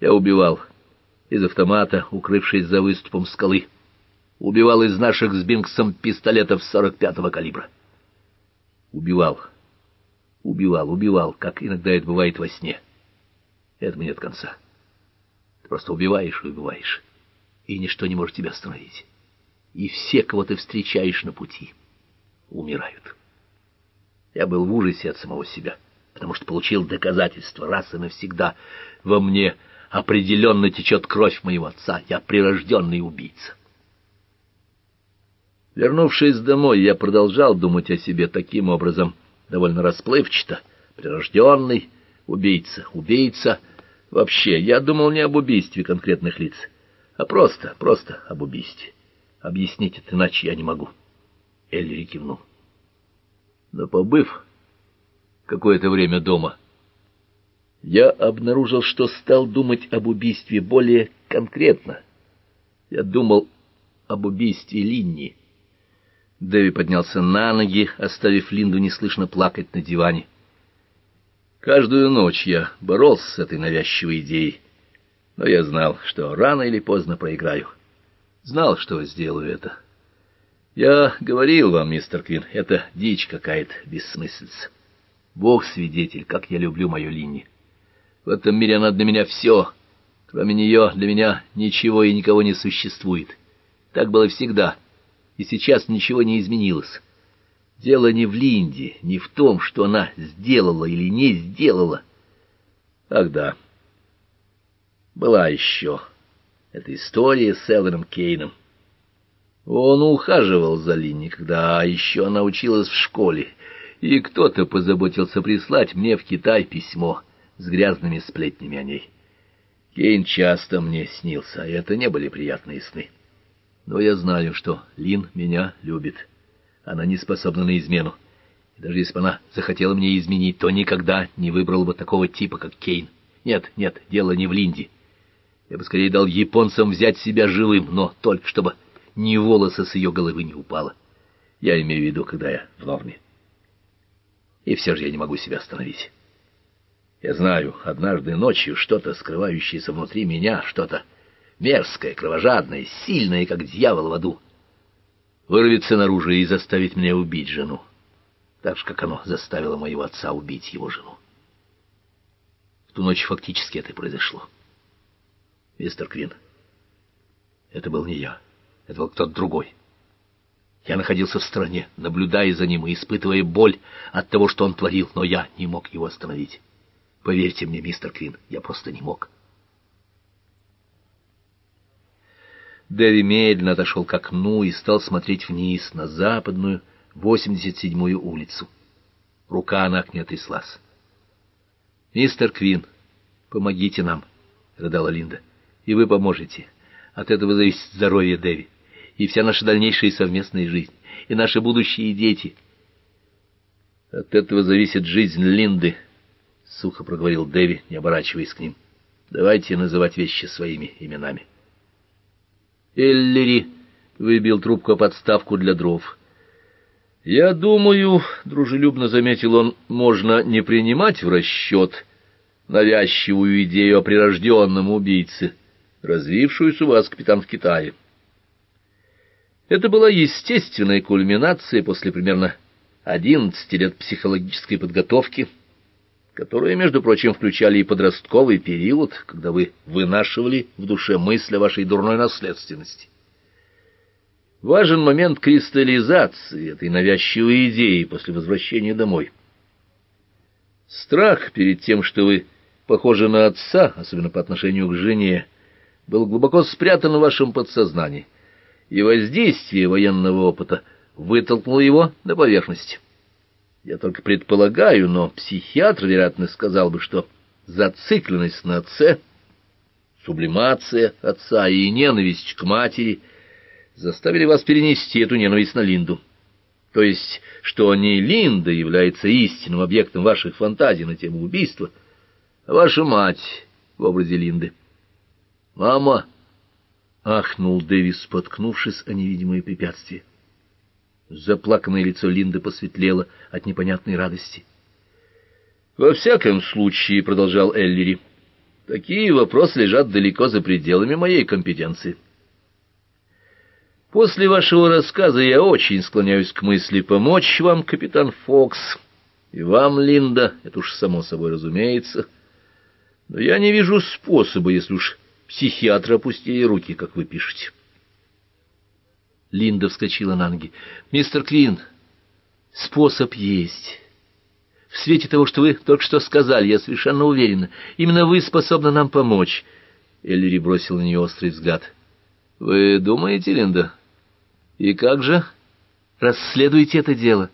Я убивал из автомата, укрывшись за выступом скалы. Убивал из наших с Бинксом пистолетов 45-го калибра. Убивал, как иногда это бывает во сне. Этому нет конца. Ты просто убиваешь и убиваешь, и ничто не может тебя остановить. И все, кого ты встречаешь на пути, умирают. Я был в ужасе от самого себя, потому что получил доказательство раз и навсегда. Во мне определенно течет кровь моего отца. Я прирожденный убийца. Вернувшись домой, я продолжал думать о себе таким образом, довольно расплывчато. Прирожденный убийца. Убийца вообще. Я думал не об убийстве конкретных лиц, а просто об убийстве. Объяснить это иначе я не могу. Эллери кивнул. Но побыв какое-то время дома, я обнаружил, что стал думать об убийстве более конкретно. Я думал об убийстве Линни. Дэви поднялся на ноги, оставив Линду неслышно плакать на диване. Каждую ночь я боролся с этой навязчивой идеей, но я знал, что рано или поздно проиграю. Знал, что сделаю это. Я говорил вам, мистер Квин, это дичь какая-то, бессмыслица. Бог свидетель, как я люблю мою Линни. В этом мире она для меня все. Кроме нее для меня ничего и никого не существует. Так было всегда. И сейчас ничего не изменилось. Дело не в Линде, не в том, что она сделала или не сделала. Ах да, была еще эта история с Элвином Кейном. Он ухаживал за Линни, когда еще она училась в школе, и кто-то позаботился прислать мне в Китай письмо с грязными сплетнями о ней. Кейн часто мне снился, а это не были приятные сны. Но я знаю, что Лин меня любит. Она не способна на измену. И даже если бы она захотела мне изменить, то никогда не выбрала бы такого типа, как Кейн. Нет, дело не в Линде. Я бы скорее дал японцам взять себя живым, но только чтобы ни волоса с ее головы не упало. Я имею в виду, когда я в норме. И все же я не могу себя остановить. Я знаю, однажды ночью что-то, скрывающееся внутри меня, что-то мерзкая, кровожадная, сильная, как дьявол в аду, вырвется наружу и заставит меня убить жену, так же, как оно заставило моего отца убить его жену. В ту ночь фактически это и произошло. Мистер Квин, это был не я, это был кто-то другой. Я находился в стороне, наблюдая за ним и испытывая боль от того, что он творил, но я не мог его остановить. Поверьте мне, мистер Квин, я просто не мог. Дэви медленно отошел к окну и стал смотреть вниз на западную, 87-ю улицу. Рука на окне тряслась. «Мистер Квин, помогите нам», — рыдала Линда, — «и вы поможете. От этого зависит здоровье Дэви, и вся наша дальнейшая совместная жизнь, и наши будущие дети». «От этого зависит жизнь Линды», — сухо проговорил Дэви, не оборачиваясь к ним. «Давайте называть вещи своими именами». Эллери выбил трубку о подставку для дров. «Я думаю, — дружелюбно заметил он, — можно не принимать в расчет навязчивую идею о прирожденном убийце, развившуюся у вас, капитан, в Китае. Это была естественная кульминация после примерно 11 лет психологической подготовки, которые, между прочим, включали и подростковый период, когда вы вынашивали в душе мысль о вашей дурной наследственности. Важен момент кристаллизации этой навязчивой идеи после возвращения домой. Страх перед тем, что вы похожи на отца, особенно по отношению к жене, был глубоко спрятан в вашем подсознании, и воздействие военного опыта вытолкнуло его на поверхность. Я только предполагаю, но психиатр, вероятно, сказал бы, что зацикленность на отце, сублимация отца и ненависть к матери заставили вас перенести эту ненависть на Линду. То есть, что не Линда является истинным объектом ваших фантазий на тему убийства, а ваша мать в образе Линды». «Мама!» — ахнул Дэвис, споткнувшись о невидимые препятствия. Заплаканное лицо Линды посветлело от непонятной радости. «Во всяком случае, — продолжал Эллери, — такие вопросы лежат далеко за пределами моей компетенции. После вашего рассказа я очень склоняюсь к мысли помочь вам, капитан Фокс, и вам, Линда, это уж само собой разумеется, но я не вижу способа, если уж психиатры опустили руки, как вы пишете». Линда вскочила на ноги. «Мистер Квин, способ есть. В свете того, что вы только что сказали, я совершенно уверена, именно вы способны нам помочь». Эллери бросил на нее острый взгляд. «Вы думаете, Линда? И как же? Расследуйте это дело.